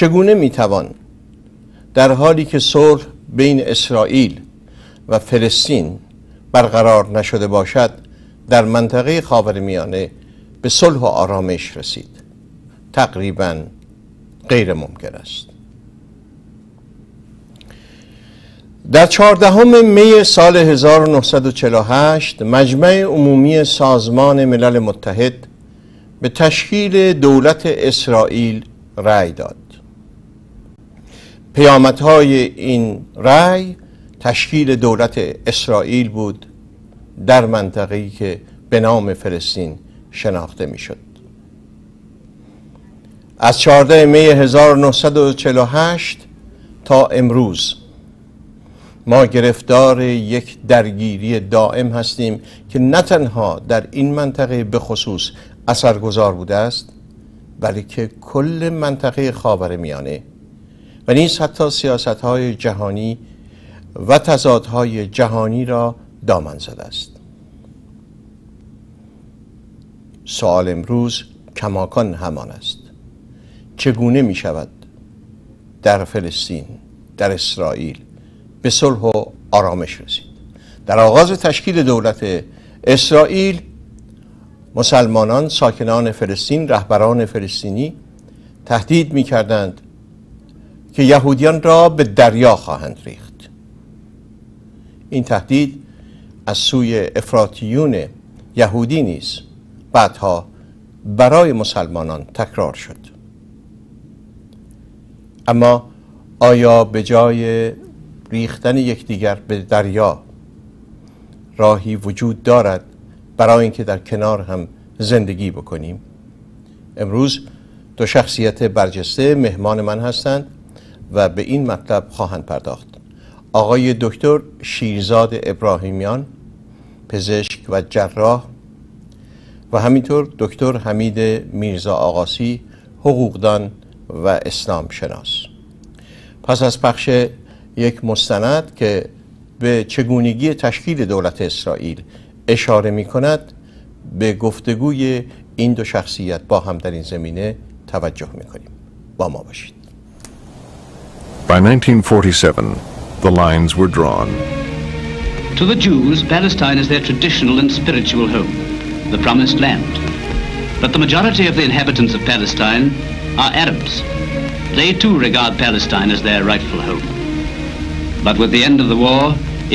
چگونه میتوان در حالی که صلح بین اسرائیل و فلسطین برقرار نشده باشد در منطقه خاورمیانه به صلح و آرامش رسید؟ تقریبا غیر ممکن است. در 14 می سال 1948 مجمع عمومی سازمان ملل متحد به تشکیل دولت اسرائیل رأی داد. پیامدهای این رأی تشکیل دولت اسرائیل بود در منطقه‌ای که به نام فلسطین شناخته میشد. از 14 می 1948 تا امروز ما گرفتار یک درگیری دائم هستیم که نه تنها در این منطقه به خصوص اثرگذار بوده است، بلکه کل منطقه خاورمیانه و نیز حتی سیاست‌های جهانی و تضادهای جهانی را دامن زده است. سوال امروز کماکان همان است: چگونه می شود در فلسطین، در اسرائیل به صلح و آرامش رسید؟ در آغاز تشکیل دولت اسرائیل مسلمانان، ساکنان فلسطین، رهبران فلسطینی تهدید می کردند که یهودیان را به دریا خواهند ریخت. این تهدید از سوی افراطیون یهودی نیز بعدها برای مسلمانان تکرار شد. اما آیا به جای ریختن یکدیگر به دریا راهی وجود دارد برای اینکه در کنار هم زندگی بکنیم؟ امروز دو شخصیت برجسته مهمان من هستند و به این مطلب خواهند پرداخت. آقای دکتر شیرزاد ابراهیمیان، پزشک و جراح، و همینطور دکتر حمید میرزا آقاسی، حقوقدان و اسلام شناس. پس از پخش یک مستند که به چگونگی تشکیل دولت اسرائیل اشاره می کند، به گفتگوی این دو شخصیت با هم در این زمینه توجه می کنیم. با ما باشید. By 1947, the lines were drawn. To the Jews, Palestine is their traditional and spiritual home, the promised land. But the majority of the inhabitants of Palestine are Arabs. They too regard Palestine as their rightful home. But with the end of the war,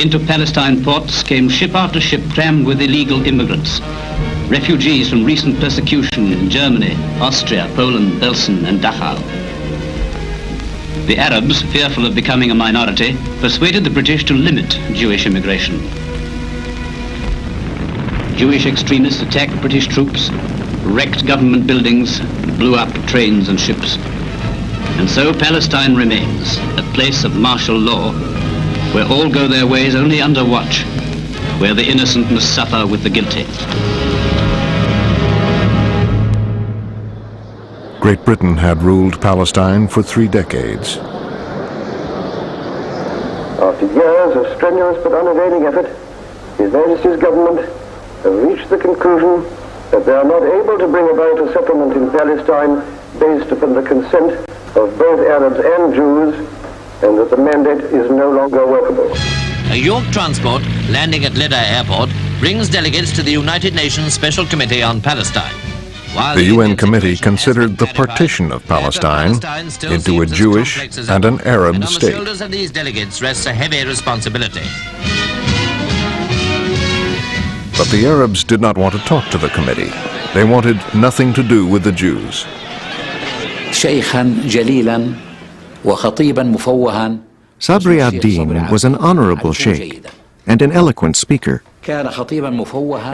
into Palestine ports came ship after ship crammed with illegal immigrants, refugees from recent persecution in Germany, Austria, Poland, Belsen and Dachau. The Arabs, fearful of becoming a minority, persuaded the British to limit Jewish immigration. Jewish extremists attacked British troops, wrecked government buildings, blew up trains and ships. And so Palestine remains a place of martial law, where all go their ways only under watch, where the innocent must suffer with the guilty. Great Britain had ruled Palestine for 3 decades. After years of strenuous but unavailing effort, His Majesty's government have reached the conclusion that they are not able to bring about a settlement in Palestine based upon the consent of both Arabs and Jews, and that the mandate is no longer workable. A York transport landing at Jeddah Airport brings delegates to the United Nations Special Committee on Palestine. While the UN committee considered the partition of Palestine into a Jewish and an Arab state. On the shoulders of these delegates rests a heavy responsibility. But the Arabs did not want to talk to the committee. They wanted nothing to do with the Jews. شيخا جليلا وخطيبا مفوها. Sabri al-Din was an honorable sheikh and an eloquent speaker.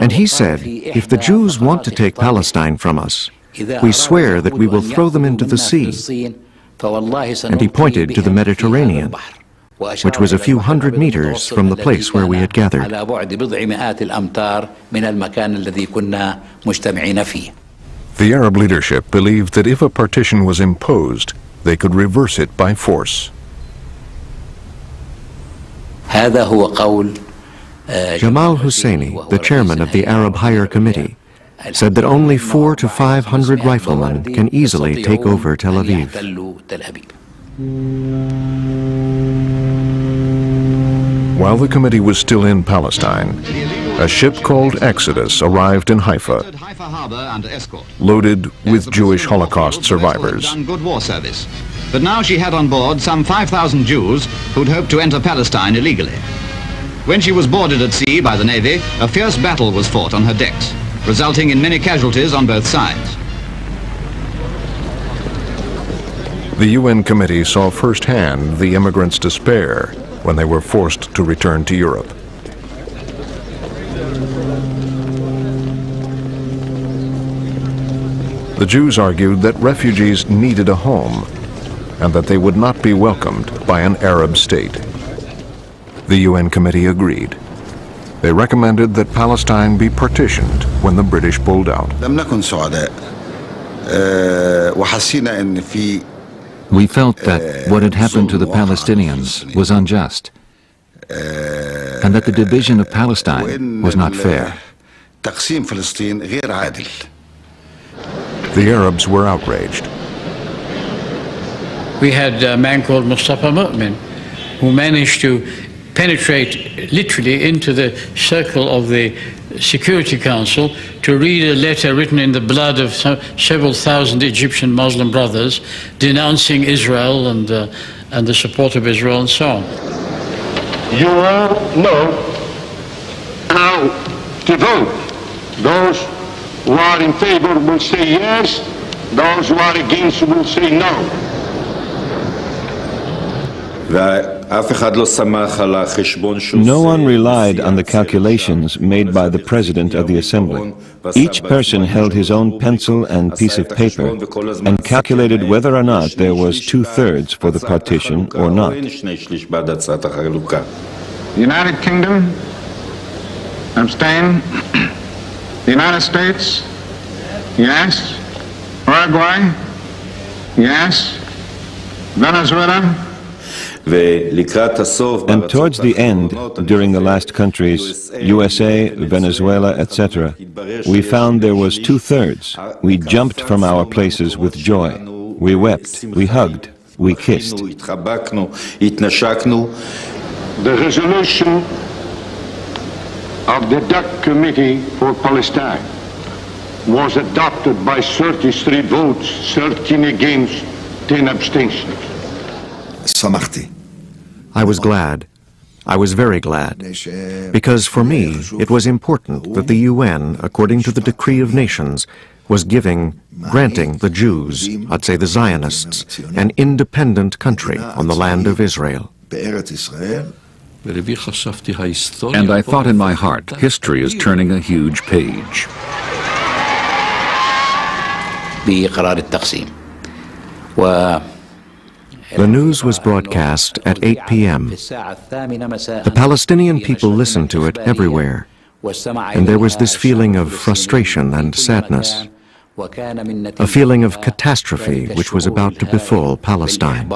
And he said, if the Jews want to take Palestine from us, we swear that we will throw them into the sea. And he pointed to the Mediterranean, which was a few hundred meters from the place where we had gathered. The Arab leadership believed that if a partition was imposed, they could reverse it by force. Jamal Husseini, the chairman of the Arab Higher Committee, said that only 400 to 500 riflemen can easily take over Tel Aviv. While the committee was still in Palestine, a ship called Exodus arrived in Haifa, loaded with Jewish Holocaust survivors. But now she had on board some 5,000 Jews who'd hoped to enter Palestine illegally. When she was boarded at sea by the Navy, a fierce battle was fought on her decks, resulting in many casualties on both sides. The UN committee saw firsthand the immigrants' despair when they were forced to return to Europe. The Jews argued that refugees needed a home and that they would not be welcomed by an Arab state. The UN committee agreed. They recommended that Palestine be partitioned when the British pulled out. We felt that what had happened to the Palestinians was unjust and that the division of Palestine was not fair. The Arabs were outraged. We had a man called Mustafa Mu'min who managed to penetrate literally into the circle of the Security Council to read a letter written in the blood of several thousand Egyptian Muslim brothers denouncing Israel and the support of Israel and so on. You all know how to vote. Those who are in favor will say yes, those who are against will say no. No one relied on the calculations made by the President of the Assembly. Each person held his own pencil and piece of paper and calculated whether or not there was 2/3 for the partition or not. The United Kingdom, abstain. The United States, yes. Uruguay, yes. Venezuela. And towards the end, during the last countries, USA, Venezuela, etc., we found there was 2/3. We jumped from our places with joy. We wept, we hugged, we kissed. The resolution of the DAC Committee for Palestine was adopted by 33 votes, 13 against, 10 abstentions. I was glad. I was very glad. Because for me, it was important that the UN, according to the Decree of Nations, was granting the Jews, I'd say the Zionists, an independent country on the land of Israel. And I thought in my heart, history is turning a huge page. The news was broadcast at 8 p.m. The Palestinian people listened to it everywhere, and there was this feeling of frustration and sadness, a feeling of catastrophe which was about to befall Palestine.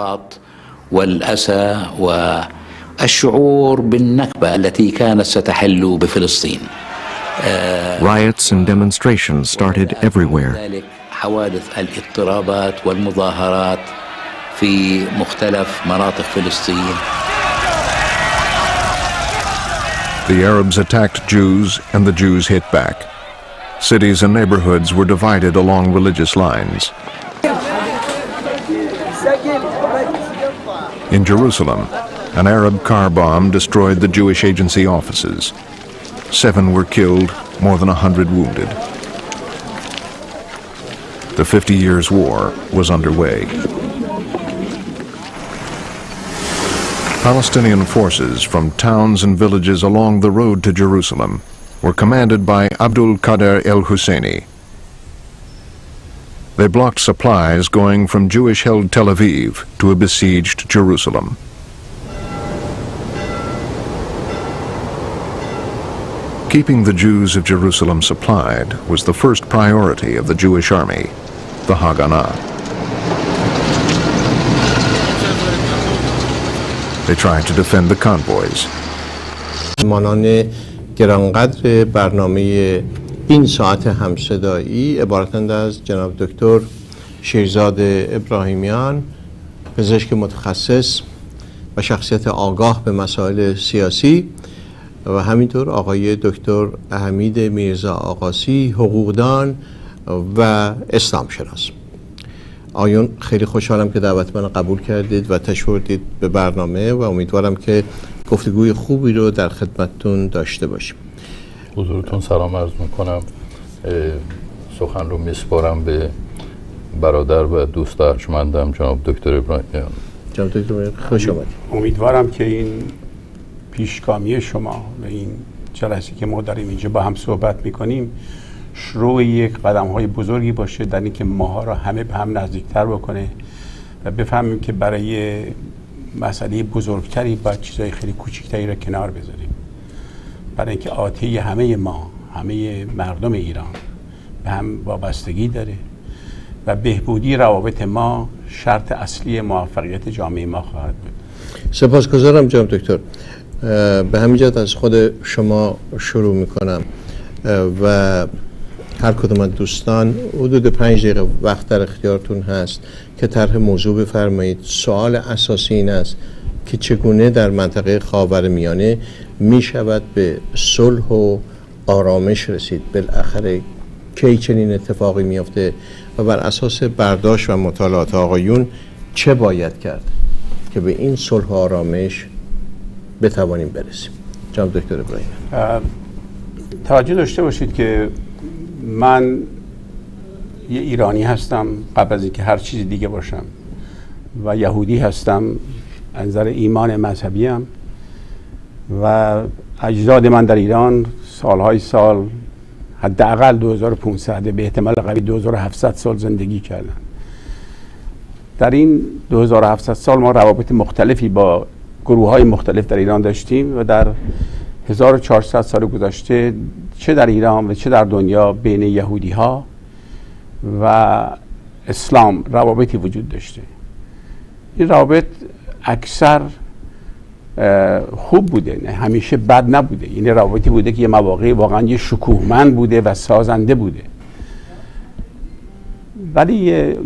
Riots and demonstrations started everywhere. The Arabs attacked Jews and the Jews hit back. Cities and neighborhoods were divided along religious lines. In Jerusalem, an Arab car bomb destroyed the Jewish agency offices. 7 were killed, more than 100 wounded. The 50 Years' War was underway. Palestinian forces from towns and villages along the road to Jerusalem were commanded by Abdul Kader el Husseini. They blocked supplies going from Jewish-held Tel Aviv to a besieged Jerusalem. Keeping the Jews of Jerusalem supplied was the first priority of the Jewish army, the Haganah. They tried to defend the convoys. این ساعت همصدایی عبارتند از جناب دکتر شیرزاد ابراهیمیان، پزشک متخصص و شخصیت آگاه به مسائل سیاسی، و همینطور آقای دکتر حمید میرزا آقاسی، حقوقدان و اسلام شناس. آیون خیلی خوشحالم که دعوت من قبول کردید و تشوردید به برنامه و امیدوارم که گفتگوی خوبی رو در خدمتتون داشته باشیم. حضورتون سلام عرض میکنم، سخن رو میسپارم به برادر و دوست ارجمندم جناب دکتر ابراهیمیان. جناب دکتر ابراهیمیان خوش آمدید. امیدوارم که این پیشگامی شما و این جلسه که ما داریم اینجا با هم صحبت میکنیم شروع یک قدم های بزرگی باشه در اینکه ماها را همه به هم نزدیکتر بکنه و بفهمیم که برای مسئله بزرگتری باید چیزای خیلی کوچکتری را کنار بذاریم، برای اینکه آتی همه ما، همه مردم ایران به هم وابستگی داره و بهبودی روابط ما شرط اصلی موفقیت جامعه ما خواهد بود. سپاسگزارم جناب دکتر. به همین جهت از خود شما شروع میکنم و هر کدوم از دوستان حدود 5 دقیقه وقت در اختیارتون هست که طرح موضوع بفرمایید. سوال اساسی این است که چگونه در منطقه خاورمیانه می شود به صلح و آرامش رسید، بالاخره کی چنین اتفاقی میفته و بر اساس برداشت و مطالعات آقایون چه باید کرد که به این صلح و آرامش بتوانیم برسیم؟ جناب دکتر ابراهیم، توجه داشته باشید که من یه ایرانی هستم قبل از اینکه هر چیز دیگه باشم و یهودی هستم، از نظر ایمان مذهبی ام و اجداد من در ایران سالهای سال حداقل 2500 به احتمال قوی 2700 سال زندگی کردن. در این 2700 سال ما روابط مختلفی با گروه‌های مختلف در ایران داشتیم و در 1400 سال گذشته چه در ایران و چه در دنیا بین یهودی‌ها و اسلام روابطی وجود داشته. این روابط اکثر خوب بوده، نه همیشه بد نبوده. این روابطی بوده که یه مواقعی واقعا یه شکوهمند بوده و سازنده بوده، ولی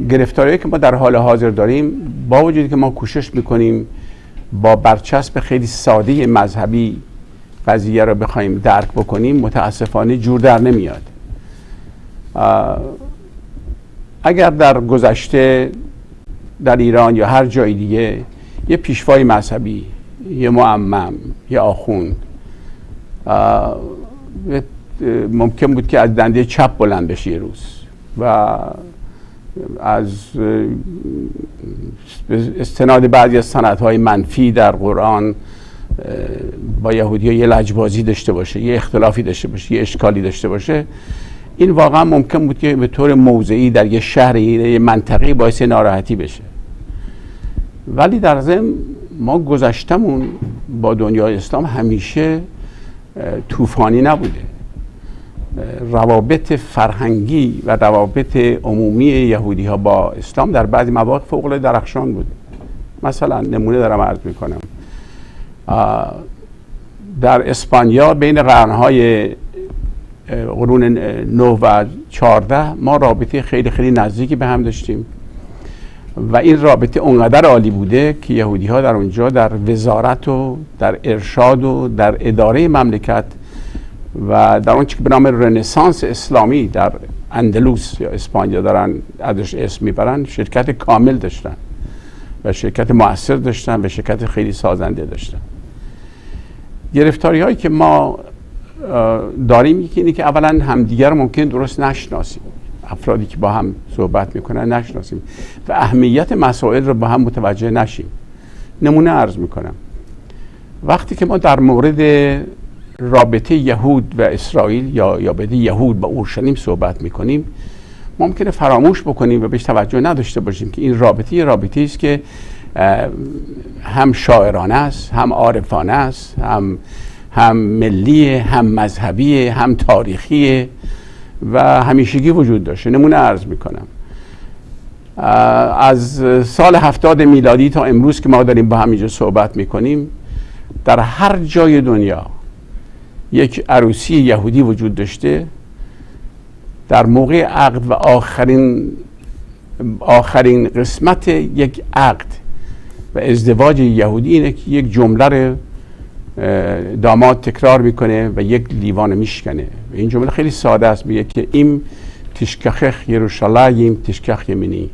گرفتاری‌هایی که ما در حال حاضر داریم با وجودی که ما کوشش میکنیم با برچسب خیلی ساده مذهبی قضیه رو بخوایم درک بکنیم متاسفانه جور در نمیاد. اگر در گذشته در ایران یا هر جای دیگه یه پیشوای مذهبی، یه معمم، یه آخوند ممکن بود که از دنده چپ بلند بشه یه روز و از استناد بعضی از سندهای منفی در قرآن با یهودی‌ها یه لجبازی داشته باشه، یه اختلافی داشته باشه، یه اشکالی داشته باشه، این واقعا ممکن بود که به طور موضعی در یه شهر، یه منطقه باعث ناراحتی بشه. ولی در ضمن ما گذشتمون با دنیای اسلام همیشه طوفانی نبوده. روابط فرهنگی و روابط عمومی یهودی‌ها با اسلام در بعضی مواقع فوق‌العاده درخشان بوده. مثلا نمونه دارم عرض می‌کنم، در اسپانیا بین قرنهای قرون 9 و 14 ما رابطه خیلی خیلی نزدیکی به هم داشتیم و این رابطه اونقدر عالی بوده که یهودی‌ها در اونجا در وزارت و در ارشاد و در اداره مملکت و در اون چه که به نام رنسانس اسلامی در اندلس یا اسپانیا دارن ازش اسم میبرن شرکت کامل داشتن و شرکت مؤثر داشتن و شرکت خیلی سازنده داشتن. گرفتاری هایی که ما داریم اینه که اولا همدیگر ممکن درست نشناسیم، افرادی که با هم صحبت میکنن نشناسیم و اهمیت مسائل رو با هم متوجه نشیم. نمونه عرض میکنم، وقتی که ما در مورد رابطه یهود و اسرائیل یا بده یهود با اورشلیم صحبت میکنیم ممکنه فراموش بکنیم و بهش توجه نداشته باشیم که این رابطه یه رابطه است که هم شاعرانه است، هم عارفانه است، هم ملی، هم مذهبی، هم تاریخی و همیشگی وجود داشته. نمونه عرض میکنم، از سال 70 میلادی تا امروز که ما داریم با هم اینجا صحبت میکنیم در هر جای دنیا یک عروسی یهودی وجود داشته در موقع عقد و آخرین قسمت یک عقد و ازدواج یهودی اینه که یک جمله رو داماد تکرار میکنه و یک لیوان میشکنه. این جمله خیلی ساده است، میگه که این تشکخخ یروشلایم تشکخ یمینی،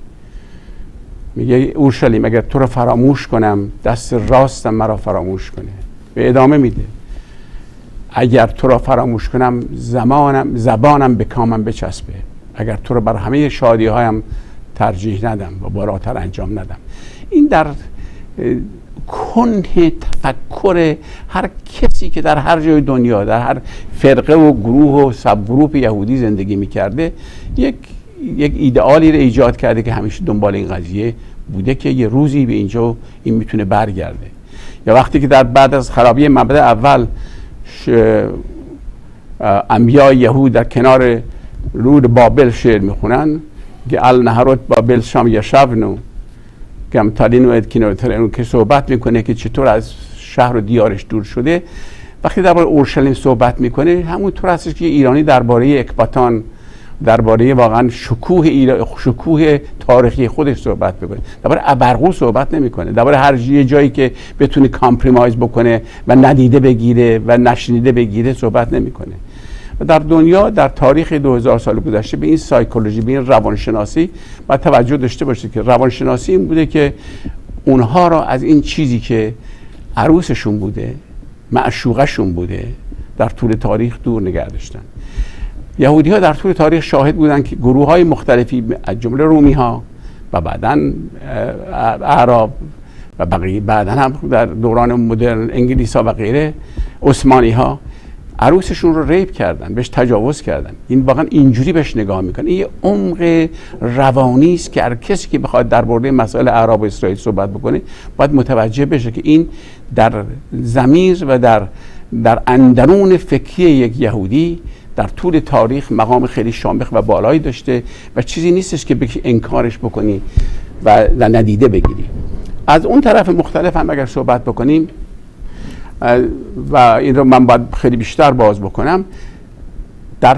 میگه اورشلیم اگر تو رو فراموش کنم دست راستم مرا فراموش کنه. به ادامه میده اگر تو را فراموش کنم زبانم به کامم بچسبه، اگر تو را بر همه شادی هایم ترجیح ندم و بالاتر انجام ندم. این در کنه تفکر هر کسی که در هر جای دنیا در هر فرقه و گروه و سب گروپ یهودی زندگی میکرده یک ایدئالی رو ایجاد کرده که همیشه دنبال این قضیه بوده که یه روزی به اینجا این میتونه برگرده. یا وقتی که در بعد از خرابی مبدأ اول انبیاء یهود در کنار رود بابل شعر میخونن که النهرات بابل شام یشبنو کم تالینو ادکینو، که صحبت میکنه که چطور از شهر و دیارش دور شده. وقتی درباره اورشلیم صحبت میکنه همونطور هستش که ایرانی درباره اکباتان، درباره واقعا شکوه تاریخی خودش صحبت میکنه، درباره ابرقو صحبت نمیکنه، درباره هر جایی که بتونه کامپرومایز بکنه و ندیده بگیره و نشنیده بگیره صحبت نمیکنه. و در دنیا در تاریخ 2000 سال گذشته به این سایکولوژی، به این روانشناسی باید توجه داشته باشید که روانشناسی این بوده که اونها را از این چیزی که عروسشون بوده، معشوقشون بوده، در طول تاریخ دور نگه داشتن. یهودی ها در طول تاریخ شاهد بودن که گروه های مختلفی از جمله رومی ها و بعداً اعراب و بقیه، بعداً هم در دوران مدرن انگلیس ها و غیره عثمانی ها عروسشون رو ریپ کردن، بهش تجاوز کردن. این واقعا اینجوری بهش نگاه میکنه. این یه عمق روانی است که هر کسی که بخواد درباره مسائل اعراب و اسرائیل صحبت بکنه باید متوجه بشه که این در ضمیر و در اندرون فکری یک یهودی در طول تاریخ مقام خیلی شامخ و بالایی داشته و چیزی نیستش که بکی انکارش بکنی و ندیده بگیری. از اون طرف مختلف هم اگر صحبت بکنیم و این رو من باید خیلی بیشتر باز بکنم، در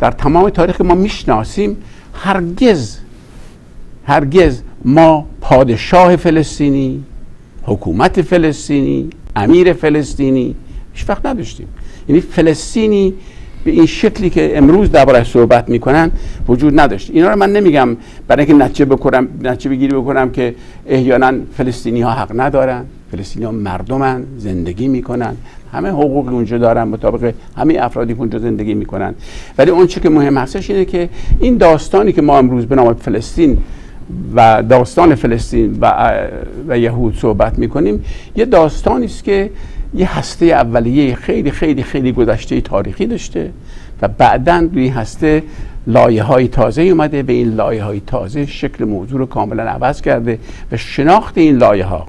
تمام تاریخ ما میشناسیم هرگز ما پادشاه فلسطینی، حکومت فلسطینی، امیر فلسطینی هیچ وقت نداشتیم. یعنی فلسطینی به این شکلی که امروز درباره‌اش صحبت میکنن وجود نداشت. اینا رو من نمیگم برای اینکه نتیجه بگیری بکنم که احیانا فلسطینی ها حق ندارن. فلسطینی ها مردمن، زندگی میکنن، همه حقوق اونجا دارن مطابق همه افرادی که اونجا زندگی میکنن. ولی اون چیزی که مهم هستش اینه که این داستانی که ما امروز به نام فلسطین و داستان فلسطین و یهود صحبت میکنیم یه داستانی است که یه هسته اولیه خیلی خیلی خیلی گذشته تاریخی داشته و بعداً در این هسته لایه های تازه اومده. به این لایه های تازه شکل موضوع رو کاملا عوض کرده و شناخت این لایه ها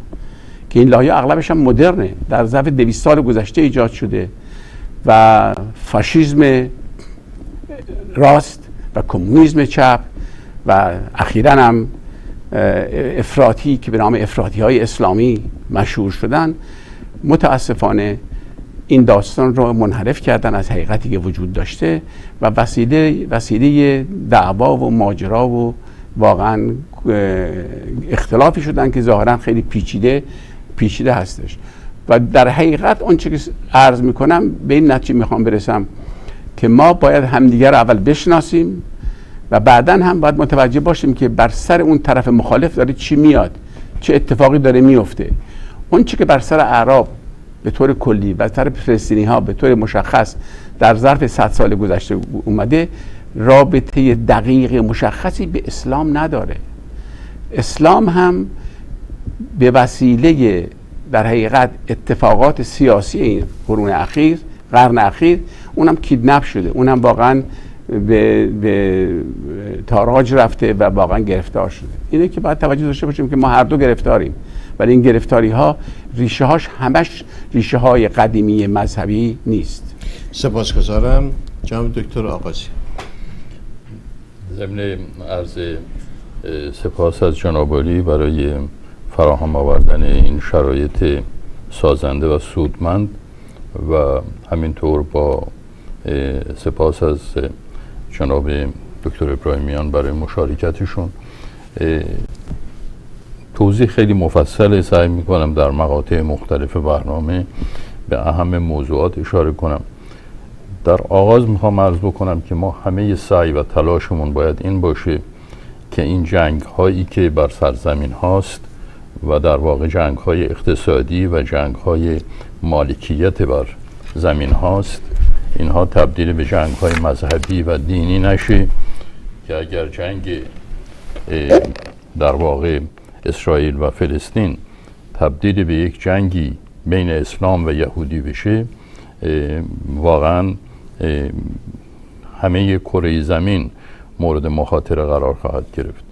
که این لایه اغلبش هم مدرنه، در ظرف 200 سال گذشته ایجاد شده و فاشیسم راست و کمونیسم چپ و اخیراً هم افراطی که به نام افراطی های اسلامی مشهور شدن متاسفانه این داستان رو منحرف کردن از حقیقتی که وجود داشته و وسیله دعوا و ماجرا و واقعا اختلافی شدن که ظاهرا خیلی پیچیده هستش. و در حقیقت اون چیزی که عرض میکنم به این نتیجه میخوام برسم که ما باید همدیگر رو اول بشناسیم و بعدا هم باید متوجه باشیم که بر سر اون طرف مخالف داره چی میاد، چه اتفاقی داره میفته. اون چی که بر سر اعراب به طور کلی و سر فلسطینی ها به طور مشخص در ظرف 100 سال گذشته اومده رابطه دقیق مشخصی به اسلام نداره. اسلام هم به وسیله در حقیقت اتفاقات سیاسی این قرن اخیر اونم کیدنپ شده، اونم واقعا به تاراج رفته و واقعا گرفتار شده. اینه که باید توجه داشته باشیم که ما هر دو گرفتاریم، ولی این گرفتاری ها ریشه هاش همش ریشه های قدیمی مذهبی نیست. سپاسگزارم جناب دکتر آقاسی. ضمن عرض سپاس از جناب عالی برای فراهم آوردن این شرایط سازنده و سودمند و همینطور با سپاس از جناب دکتر ابراهیمیان برای مشارکتشون. توضیح خیلی مفصل سعی میکنم در مقاطع مختلف برنامه به اهم موضوعات اشاره کنم. در آغاز میخوام عرض بکنم که ما همه سعی و تلاشمون باید این باشه که این جنگ هایی که بر سرزمین هاست و در واقع جنگ های اقتصادی و جنگ های مالکیت بر زمین هاست، اینها تبدیل به جنگ های مذهبی و دینی نشه که اگر جنگ در واقع اسرائیل و فلسطین تبدیل به یک جنگی بین اسلام و یهودی بشه، واقعا همه کره زمین مورد مخاطره قرار خواهد گرفت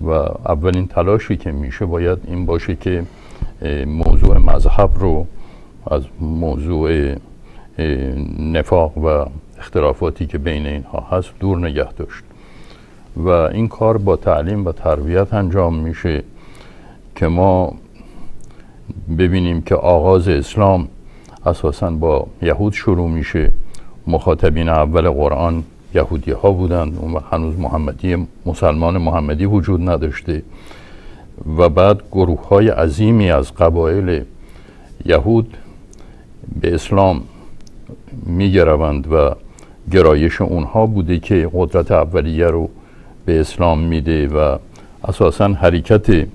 و اولین تلاشی که میشه باید این باشه که موضوع مذهب رو از موضوع نفاق و اختلافاتی که بین اینها هست دور نگه داشت و این کار با تعلیم و تربیت انجام میشه که ما ببینیم که آغاز اسلام اساساً با یهود شروع میشه. مخاطبین اول قرآن یهودی ها بودند، اون وقت هنوز محمدی مسلمان محمدی وجود نداشته و بعد گروه های عظیمی از قبایل یهود به اسلام میگروند و گرایش اونها بوده که قدرت اولیه رو به اسلام میده و اساساً حرکت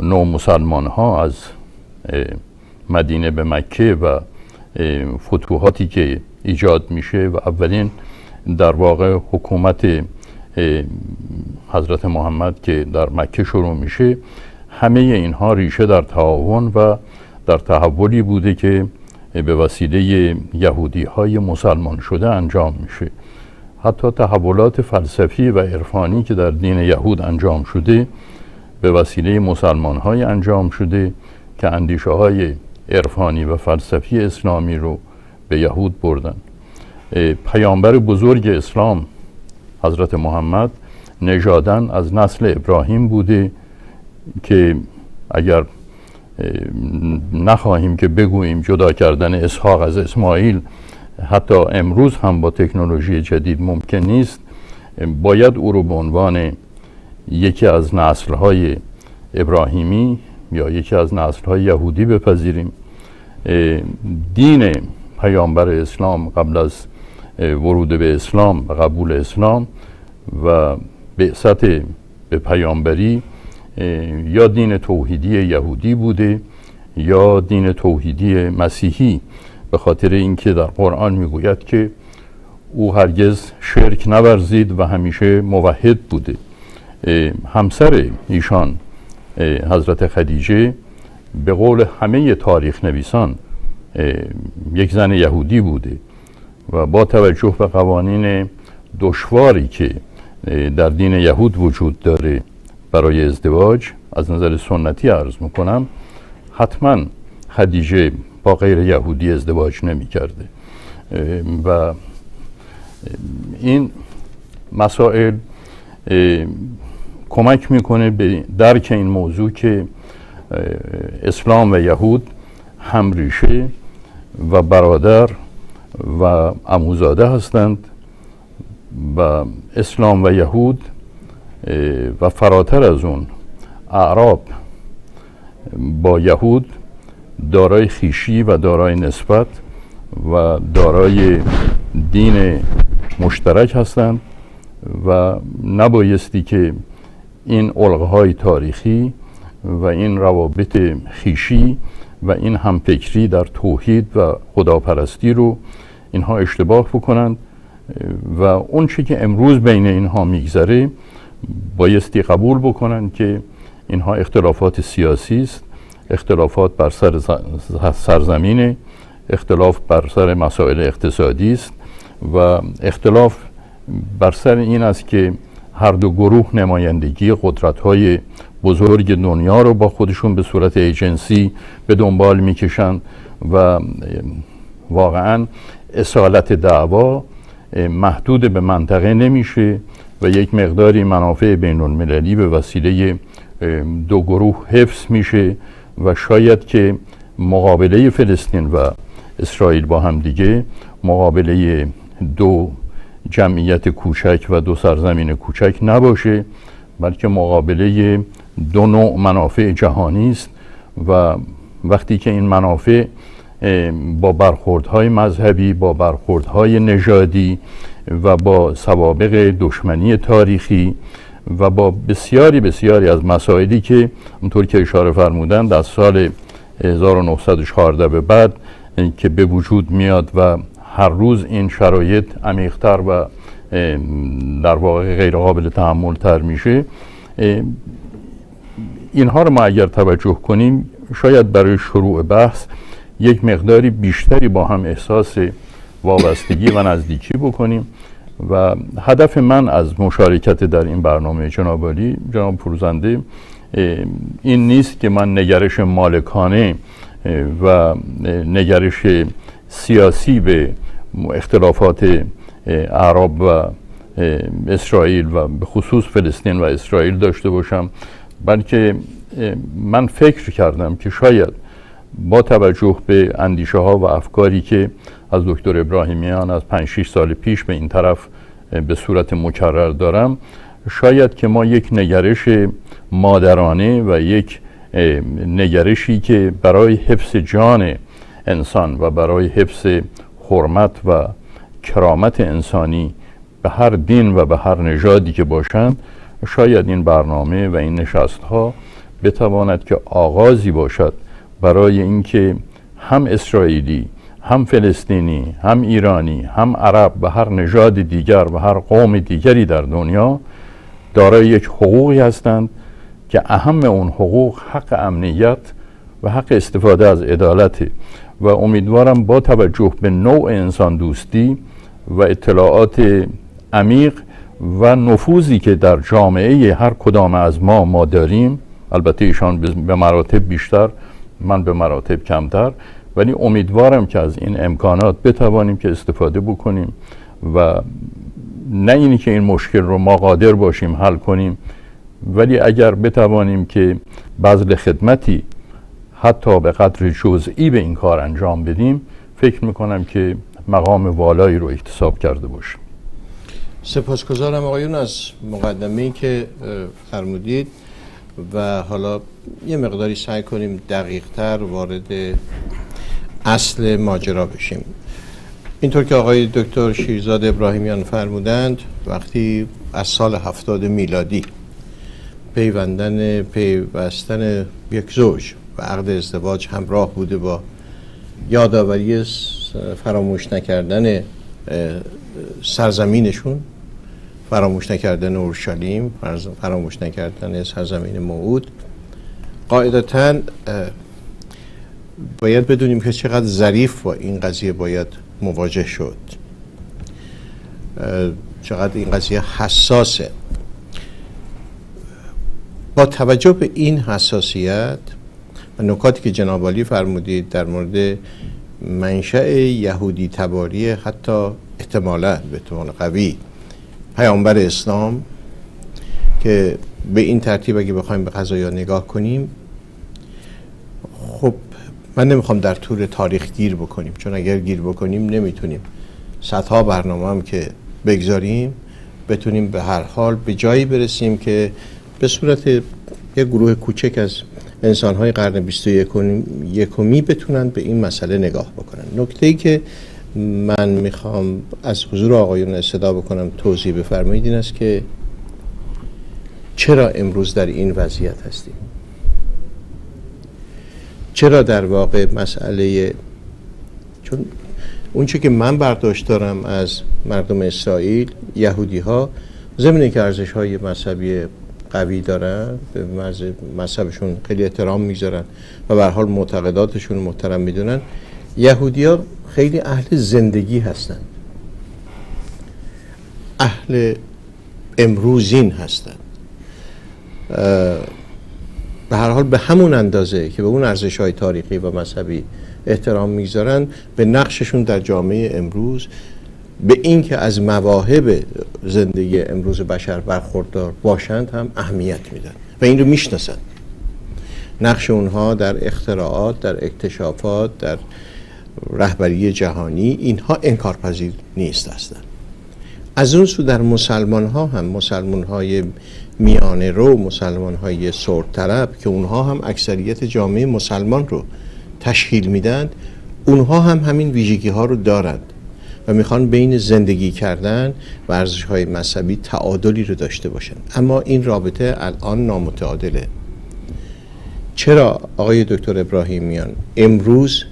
نو مسلمان ها از مدینه به مکه و فتوحاتی که ایجاد میشه و اولین در واقع حکومت حضرت محمد که در مکه شروع میشه، همه اینها ریشه در تعاون و در تحولی بوده که به وسیله یهودی های مسلمان شده انجام میشه. حتی تحولات فلسفی و عرفانی که در دین یهود انجام شده به وسیله مسلمان های انجام شده که اندیشه های عرفانی و فلسفی اسلامی رو به یهود بردن. پیامبر بزرگ اسلام حضرت محمد نژاداً از نسل ابراهیم بوده که اگر نخواهیم که بگوییم جدا کردن اسحاق از اسماعیل حتی امروز هم با تکنولوژی جدید ممکن نیست، باید او رو به عنوان یکی از نسل‌های ابراهیمی یا یکی از نسل‌های یهودی بپذیریم. دین پیامبر اسلام قبل از ورود به اسلام و قبول اسلام و بعثت به پیامبری یا دین توحیدی یهودی بوده یا دین توحیدی مسیحی، به خاطر اینکه در قرآن میگوید که او هرگز شرک نورزید و همیشه موحد بوده. همسر ایشان حضرت خدیجه به قول همه تاریخ نویسان یک زن یهودی بوده و با توجه به قوانین دشواری که در دین یهود وجود داره برای ازدواج از نظر سنتی عرض میکنم، حتما خدیجه با غیر یهودی ازدواج نمی کرده و این مسائل کمک میکنه به درک این موضوع که اسلام و یهود هم ریشه و برادر و عموزاده هستند و اسلام و یهود و فراتر از اون اعراب با یهود دارای خویشی و دارای نسبت و دارای دین مشترک هستند و نبایستی که این الغه‌های تاریخی و این روابط خویشی و این همفکری در توحید و خداپرستی رو اینها اشتباه بکنند و اون چی که امروز بین اینها میگذره بایستی قبول بکنند که اینها اختلافات سیاسی است، اختلافات بر سر سرزمین، اختلاف بر سر مسائل اقتصادی است و اختلاف بر سر این است که هر دو گروه نمایندگی قدرت‌های بزرگ دنیا رو با خودشون به صورت ایجنسی به دنبال میکشند و واقعا اصالت دعوا محدود به منطقه نمیشه و یک مقداری منافع بین المللی به وسیله دو گروه حفظ میشه و شاید که مقابله فلسطین و اسرائیل با هم دیگه مقابله دو جمعیت کوچک و دو سرزمین کوچک نباشه، بلکه مقابله دو نوع منافع جهانی است و وقتی که این منافع با برخوردهای مذهبی، با برخوردهای نژادی و با سوابق دشمنی تاریخی و با بسیاری از مسائلی که اونطور که اشاره فرمودند از سال 1914 به بعد که به وجود میاد و هر روز این شرایط عمیق‌تر و در واقع غیر قابل تحمل تر میشه، اینها رو ما اگر توجه کنیم شاید برای شروع بحث یک مقداری بیشتری با هم احساس وابستگی و نزدیکی بکنیم. و هدف من از مشارکت در این برنامه جناب عالی، جناب فروزنده، این نیست که من نگرش مالکانه و نگرش سیاسی به اختلافات عرب و اسرائیل و به خصوص فلسطین و اسرائیل داشته باشم، بلکه من فکر کردم که شاید با توجه به اندیشه ها و افکاری که از دکتر ابراهیمیان از 5-6 سال پیش به این طرف به صورت مکرر دارم، شاید که ما یک نگرش مادرانه و یک نگرشی که برای حفظ جان انسان و برای حفظ حرمت و کرامت انسانی به هر دین و به هر نژادی که باشند، شاید این برنامه و این نشست ها بتواند که آغازی باشد برای اینکه هم اسرائیلی، هم فلسطینی، هم ایرانی، هم عرب و هر نژاد دیگر و هر قوم دیگری در دنیا دارای یک حقوقی هستند که اهم اون حقوق حق امنیت و حق استفاده از عدالته. و امیدوارم با توجه به نوع انسان دوستی و اطلاعات عمیق و نفوذی که در جامعه هر کدام از ما داریم، البته ایشان به مراتب بیشتر، من به مراتب کمتر، ولی امیدوارم که از این امکانات بتوانیم که استفاده بکنیم و نه اینی که این مشکل رو ما قادر باشیم حل کنیم، ولی اگر بتوانیم که بذل خدمتی حتی به قدر جزئی به این کار انجام بدیم، فکر میکنم که مقام والایی رو اکتساب کرده باشیم. سپاسگزارم آقایون از مقدمه‌ای که فرمودید و حالا یه مقداری سعی کنیم دقیق‌تر وارد اصل ماجرا بشیم. اینطور که آقای دکتر شیرزاد ابراهیمیان فرمودند، وقتی از سال 70 میلادی پیوستن یک زوج و عقد ازدواج همراه بوده با یادآوری فراموش نکردن سرزمینشون، فراموش نکردن اورشلیم، فراموش نکردن سرزمین موعود، قاعدتاً باید بدونیم که چقدر ظریف با این قضیه باید مواجه شد، چقدر این قضیه حساسه. با توجه به این حساسیت و نکاتی که جناب عالی فرمودید در مورد منشأ یهودی تباری، حتی احتمالاً به طور قوی پیامبر اسلام، که به این ترتیب اگه بخوایم به قضایا نگاه کنیم، خب من نمیخوام در طول تاریخ گیر بکنیم، چون اگر گیر بکنیم نمیتونیم صدها برنامه هم که بگذاریم بتونیم به هر حال به جایی برسیم که به صورت یک گروه کوچک از انسانهای قرن 21 بتونن به این مسئله نگاه بکنن. نکته ای که من میخوام از حضور آقایون استدعا بکنم توضیح بفرمایید این است که چرا امروز در این وضعیت هستیم؟ چرا در واقع مسئله، چون اونچه که من برداشت دارم از مردم اسرائیل، یهودی ها ضمن اینکه ارزش های مذهبی قوی دارن، به مذهبشون خیلی احترام میذارن و به هر حال معتقداتشون محترم میدونن، یهودی ها خیلی اهل زندگی هستند، اهل امروزین هستند، به هر حال به همون اندازه که به اون ارزش‌های تاریخی و مذهبی احترام میگذارن، به نقششون در جامعه امروز، به این که از مواهب زندگی امروز بشر برخوردار باشند هم اهمیت میدن و این رو میشناسند. نقش اونها در اختراعات، در اکتشافات، در رهبری جهانی، اینها انکارپذیر نیست هستند. از اون سو در مسلمان ها هم، مسلمان های میانه رو، مسلمان های سرد طرب که اونها هم اکثریت جامعه مسلمان رو تشکیل میدند، اونها هم همین ویژگی ها رو دارند و میخوان بین زندگی کردن و ارزش های مذهبی تعادلی رو داشته باشند. اما این رابطه الان نامتعادله. چرا آقای دکتر ابراهیمیان امروز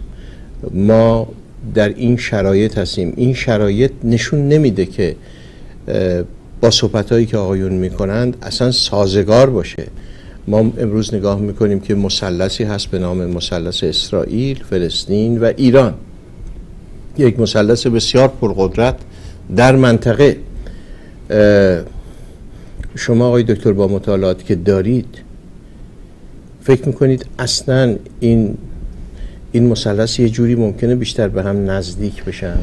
ما در این شرایط هستیم؟ این شرایط نشون نمیده که با صحبتهایی که آقایون میکنند اصلا سازگار باشه. ما امروز نگاه میکنیم که مثلثی هست به نام مثلث اسرائیل، فلسطین و ایران، یک مثلث بسیار پرقدرت در منطقه. شما آقای دکتر با مطالعاتی که دارید فکر میکنید اصلا این مثلث یه جوری ممکنه بیشتر به هم نزدیک بشن؟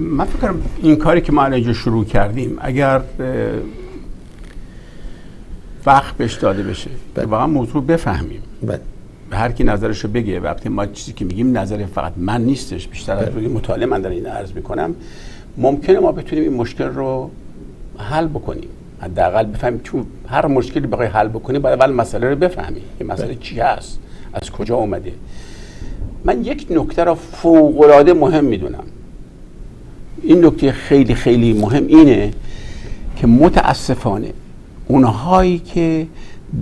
من فکر کنم این کاری که ما الان شروع کردیم اگر وقت بهش داده بشه که واقعا موضوع بفهمیم، هر کی نظرشو بگه. وقتی ما چیزی که میگیم نظر فقط من نیستش، بیشتر از مطالعه من در این عرض میکنم، ممکنه ما بتونیم این مشکل رو حل بکنیم، حداقل بفهمیم. چون هر مشکلی بخوای حل بکنی باید اول مسئله رو بفهمی که مسئله چی هست، از کجا اومده. من یک نکته را فوق العاده مهم میدونم. این نکته خیلی خیلی مهم اینه که متاسفانه اونهایی که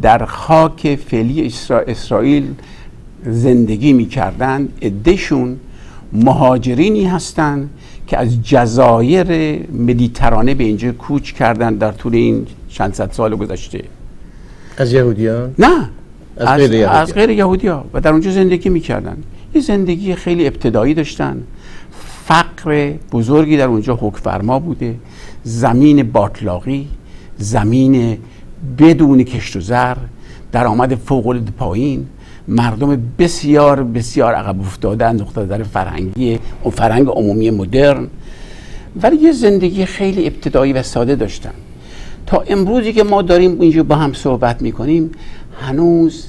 در خاک فعلی اسرائیل زندگی میکردن عدهشون مهاجرینی هستند که از جزایر مدیترانه به اینجا کوچ کردن در طول این چند صد سال گذشته. از یهودیان؟ نه، از غیر یهودیان، و در اونجا زندگی میکردن. یه زندگی خیلی ابتدایی داشتن، فقر بزرگی در اونجا حکمفرما بوده، زمین باطلاقی، زمین بدون کشت و زر، درآمد فوق‌العاده پایین، مردم بسیار بسیار عقب افتاده از نقطه نظر فرهنگی و فرهنگ عمومی مدرن، ولی یه زندگی خیلی ابتدایی و ساده داشتن. تا امروزی که ما داریم اینجا با هم صحبت میکنیم هنوز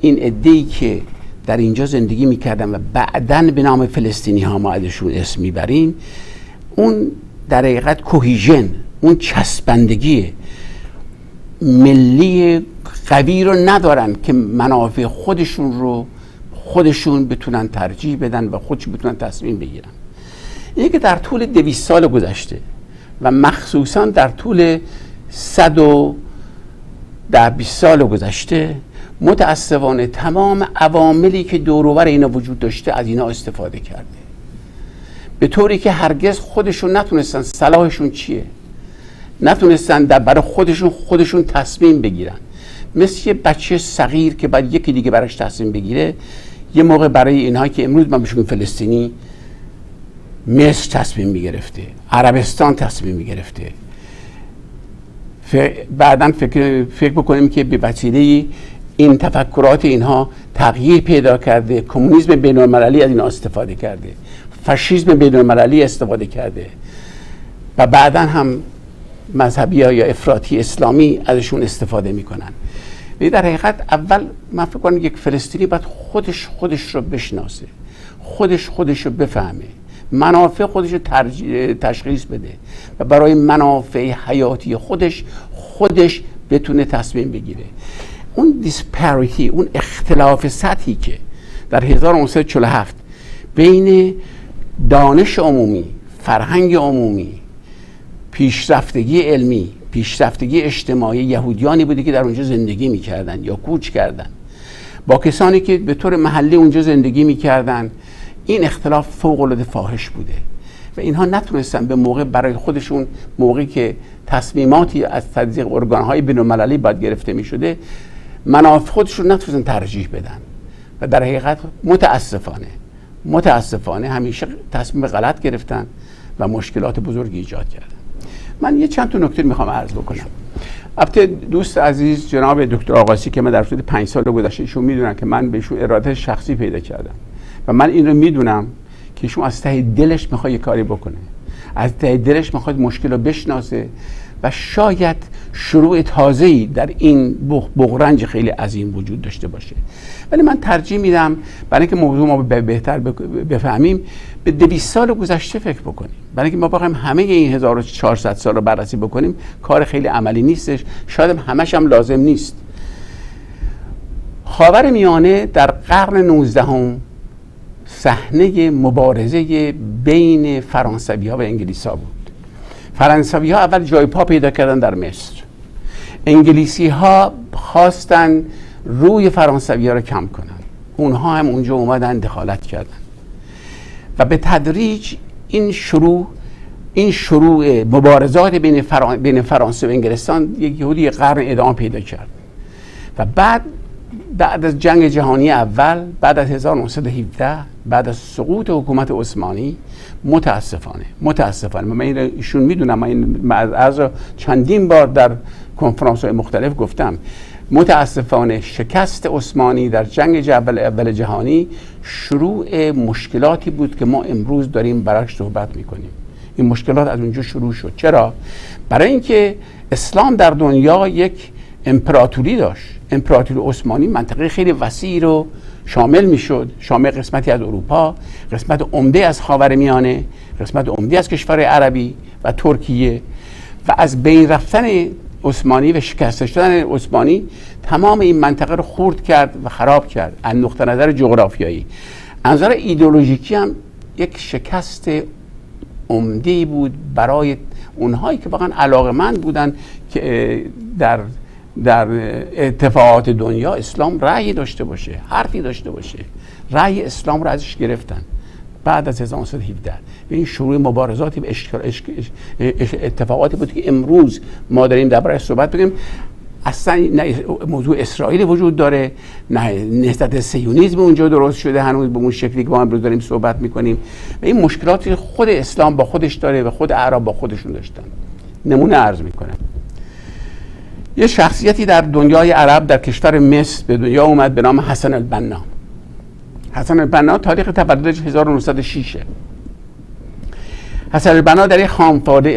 این عده‌ای که در اینجا زندگی میکردن و بعداً به نام فلسطینی ها ما ازشون اسم میبریم، اون در حقیقت کوهیژن، اون چسبندگی ملی قوی رو ندارن که منافع خودشون رو خودشون بتونن ترجیح بدن و خودشون بتونن تصمیم بگیرن. این که در طول 200 سال گذشته و مخصوصا در طول 110-20 سال گذشته متاسفانه تمام عواملی که دوروبر اینا وجود داشته از اینا استفاده کرده، به طوری که هرگز خودشون نتونستن صلاحشون چیه، نتونستن برای خودشون تصمیم بگیرن. مثل یه بچه صغیر که بعد یکی دیگه براش تصمیم بگیره. یه موقع برای اینها که امروز من بهشون فلسطینی، مصر تصمیم میگرفته، عربستان تصمیم میگرفته، بعدا فکر بکنیم که به وسیله این تفکرات اینها تغییر پیدا کرده، کمونیسم بین المللی از اینها استفاده کرده، فاشیسم بین المللی استفاده کرده و بعدا هم مذهبی ها یا افراطی اسلامی ازشون استفاده میکنن. در حقیقت اول من فکر کنم یک فلسطینی باید خودش رو بشناسه، خودش رو بفهمه، منافع خودش رو تشخیص بده و برای منافع حیاتی خودش بتونه تصمیم بگیره. اون دیسپاریتی، اون اختلاف سطحی که در 1947 بین دانش عمومی، فرهنگ عمومی، پیشرفتگی علمی، پیشرفتگی اجتماعی یهودیانی بوده که در اونجا زندگی میکردن یا کوچ کردن با کسانی که به طور محلی اونجا زندگی میکردن، این اختلاف فوق‌العاده فاحش بوده و اینها نتونستن به موقع برای خودشون، موقعی که تصمیماتی از طریق ارگانهای بین‌المللی باید گرفته میشده، منافع خودشون نتونستن ترجیح بدن و در حقیقت متاسفانه همیشه تصمیم غلط گرفتن و مشکلات بزرگی ایجاد کردن. من یه چند تا نکته میخوام عرض بکنم. البته دوست عزیز جناب دکتر آقاسی که من در طول 5 سال گذشته ایشون میدونن که من بهشون اراده شخصی پیدا کردم و من این رو میدونم که ایشون از ته دلش میخواد یه کاری بکنه، از ته دلش میخواد مشکل رو بشناسه و شاید شروع تازه‌ای در این بغرنج خیلی عظیم وجود داشته باشه. ولی من ترجیح میدم برای اینکه موضوع ما بهتر بفهمیم به 200 سال گذشته فکر بکنیم. برای اینکه ما بخوایم همه این 1400 سال رو بررسی بکنیم کار خیلی عملی نیستش، شاید همش هم لازم نیست. خاورمیانه در قرن 19 صحنه مبارزه بین فرانسوی‌ها و انگلیس‌ها بود. فرانسوی ها اول جای پا پیدا کردن در مصر، انگلیسی ها خواستن روی فرانسوی ها رو کم کنن، اونها هم اونجا اومدن دخالت کردن و به تدریج این شروع مبارزات بین فرانسه و انگلستان یه قرن ادامه پیدا کرد و بعد از جنگ جهانی اول، بعد از 1917، بعد از سقوط حکومت عثمانی، متاسفانه من ایشون میدونم، من از چندین بار در کنفرانس های مختلف گفتم، متاسفانه شکست عثمانی در جنگ اول جهانی شروع مشکلاتی بود که ما امروز داریم براش صحبت میکنیم. این مشکلات از اونجا شروع شد. چرا؟ برای اینکه اسلام در دنیا یک امپراتوری داشت. امپراتوری عثمانی منطقه خیلی وسیعی رو شامل میشد، شامل قسمتی از اروپا، قسمت عمده از خاورمیانه، قسمت عمده از کشورهای عربی و ترکیه. و از بین رفتن عثمانی و شکست شدن عثمانی تمام این منطقه رو خورد کرد و خراب کرد. از نقطه نظر جغرافیایی، از نظر ایدئولوژیکی هم یک شکست عمده‌ای بود برای اونهایی که واقعا علاقه‌مند بودن که در اتفاقات دنیا اسلام رأی داشته باشه، حرفی داشته باشه. رأی اسلام رو ازش گرفتن بعد از 1917. به این شروع مبارزاتی به اتفاقاتی بود که امروز ما داریم درباره‌اش صحبت بکنیم. اصلا نه موضوع اسرائیل وجود داره، نه نهضت صهیونیسم اونجا درست شده هنوز به اون شکلی که ما امروز داریم صحبت میکنیم. و این مشکلاتی خود اسلام با خودش داره و خود اعراب با خودشون داشتن. نمونه عرض میکنم، یه شخصیتی در دنیای عرب در کشور مصر به دنیا اومد به نام حسن البنا. حسن البنا تاریخ تولدش 1906. حسن البنا در یک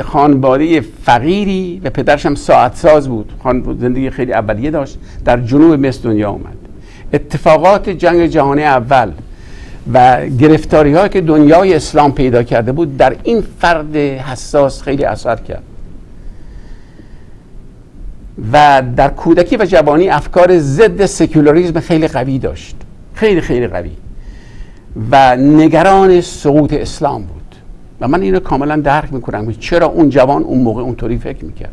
خانواده فقیری و پدرش هم ساعت ساز بود، زندگی خیلی اولیه داشت. در جنوب مصر دنیا اومد. اتفاقات جنگ جهانی اول و گرفتاری‌هایی که دنیای اسلام پیدا کرده بود در این فرد حساس خیلی اثر کرد و در کودکی و جوانی افکار ضد سکولاریسم خیلی قوی داشت، خیلی قوی، و نگران سقوط اسلام بود. و من اینو کاملا درک میکنم چرا اون جوان اون موقع اونطوری فکر میکرد.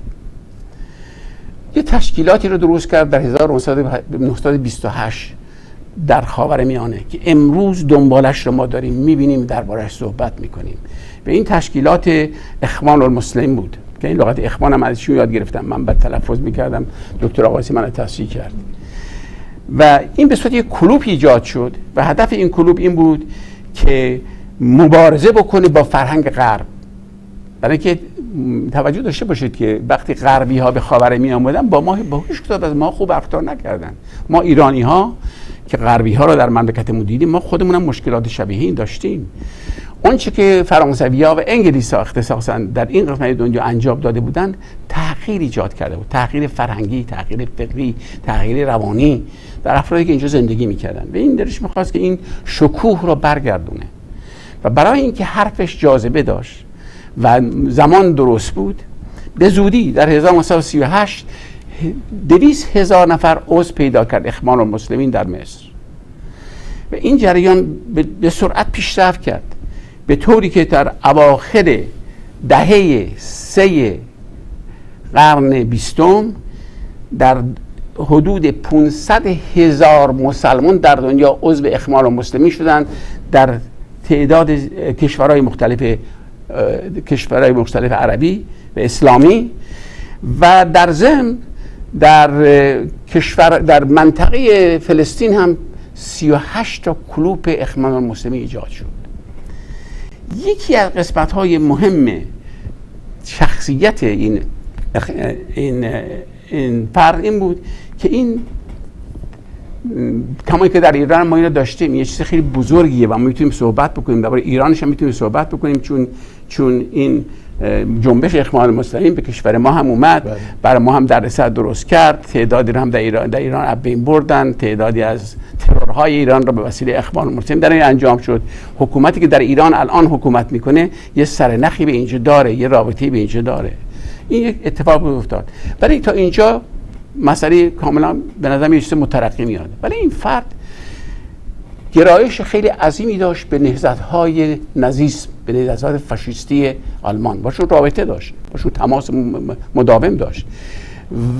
یه تشکیلاتی رو درست کرد در 1928 در خاورمیانه که امروز دنبالش رو ما داریم میبینیم، درباره‌اش صحبت میکنیم. به این تشکیلات اخوان المسلمین بود که این لغت اخوان هم ازشون یاد گرفتم، من بعد تلفظ میکردم دکتر آقاسی من تصحیح کرد. و این به صورت یک کلوپ ایجاد شد و هدف این کلوپ این بود که مبارزه بکنه با فرهنگ غرب. برای که توجه داشته باشید که وقتی غربی ها به خاورمیانه آمدن با هیچ کدوم از ما خوب رفتار نکردن. ما ایرانی ها که غربی ها رو در مملکتمون دیدیم، ما خودمون هم مشکلات شبیه این داشتیم. آنچه که فرانسوی‌ها و انگلیس‌ها اختصاصاً در این قسمت دنیا انجام داده بودند، تغییر ایجاد کرده بود. تغییر فرهنگی، تغییر فکری، تغییر روانی در افرادی که اینجا زندگی می‌کردن. و این درش می‌خواست که این شکوه را برگردونه. و برای اینکه حرفش جاذبه داشت و زمان درست بود، به زودی در 1938 200,000 نفر عضو پیدا کرد اخوان المسلمین در مصر. و این جریان به سرعت پیشرفت کرد، به طوری که در اواخر دهه 3 قرن 20 در حدود 500,000 مسلمان در دنیا عضو اخوان المسلمین شدند در تعداد کشورهای مختلف عربی و اسلامی. و در ضمن در منطقه فلسطین هم 38 تا کلوپ اخوان المسلمین ایجاد شد. یکی از قسمت‌های مهم شخصیت این فرد این بود که این کمایی که در ایران ما اینو داشتیم، یه چیز خیلی بزرگیه و ما میتونیم صحبت بکنیم، درباره ایرانش هم میتونیم صحبت بکنیم، چون این جنبش اخوان المسلمین به کشور ما هم اومد، برای ما هم دردسر درست کرد. تعدادی رو هم در ایران از بین بردن، تعدادی از ترورهای ایران رو به وسیله اخوان المسلمین در این انجام شد. حکومتی که در ایران الان حکومت میکنه یه سرنخی به اینجا داره، یه رابطه‌ای به اینجا داره. این یک اتفاق افتاد. ولی تا اینجا مسئله کاملا به نظر یه مترقی میاد. ولی این فرد گرایش خیلی عظیمی داشت به نهضت‌های نازیسم، به نهضت‌های فاشیستی آلمان، باشون رابطه داشت، باشون تماس مداوم داشت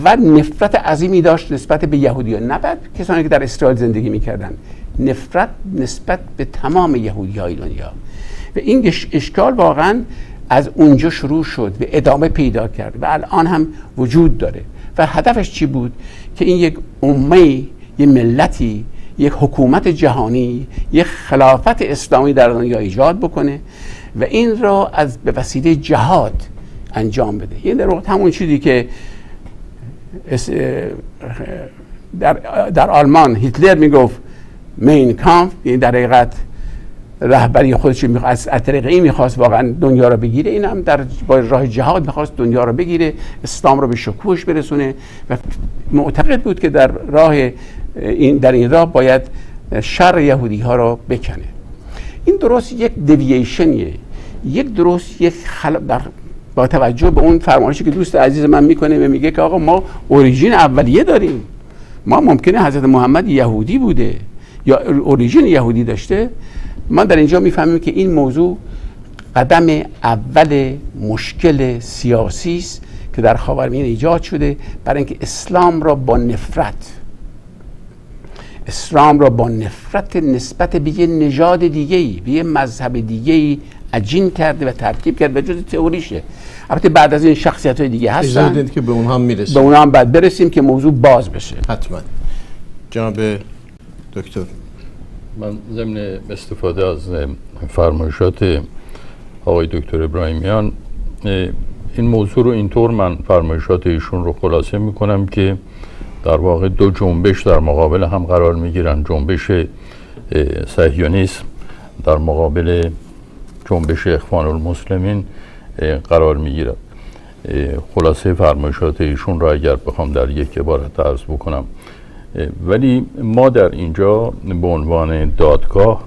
و نفرت عظیمی داشت نسبت به یهودیان، نه بعد کسانی که در اسرائیل زندگی می‌کردند، نفرت نسبت به تمام یهودی‌های دنیا. و این اشکال واقعاً از اونجا شروع شد و ادامه پیدا کرد و الان هم وجود داره. و هدفش چی بود؟ که این یک امه، یک ملتی، یک حکومت جهانی، یک خلافت اسلامی در دنیا ایجاد بکنه و این را از به وسیله جهاد انجام بده. یه در واقع همون چیزی که در آلمان هیتلر میگفت مین کامپ، یعنی در حقیقت رهبری خودش از طریق این میخواست واقعا دنیا را بگیره، این هم در با راه جهاد میخواست دنیا را بگیره، اسلام را به شکوهش برسونه و معتقد بود که در این راه باید شر یهودی ها را بکنه. این درست یک دیوییشنیه، یک درست یک با توجه به اون فرمایشی که دوست عزیز من میکنه و میگه که آقا ما اوریژین اولیه داریم، ما ممکنه حضرت محمد یهودی بوده یا اوریژین یهودی داشته. ما در اینجا میفهمیم که این موضوع قدم اول مشکل سیاسی است که در خاورمیانه ایجاد شده برای اینکه اسلام را با نفرت نسبت به یه نژاد دیگه‌ای، به یه مذهب دیگه‌ای عجین کرده و ترکیب کرده و جز تئوریشه. البته بعد از این شخصیت‌های دیگه هستن، اجازه بدید که به اونها هم میرسیم، به اونها هم بعد برسیم که موضوع باز بشه. حتما جناب دکتر. من ضمن استفاده از فرمایشات آقای دکتر ابراهیمیان این موضوع رو اینطور من فرمایشات ایشون رو خلاصه میکنم که در واقع دو جنبش در مقابل هم قرار میگیرن، جنبش صهیونیسم در مقابل جنبش اخوان المسلمین قرار میگیرد. خلاصه فرمایشات ایشون را اگر بخوام در یک عبارت عرض بکنم، ولی ما در اینجا به عنوان دادگاه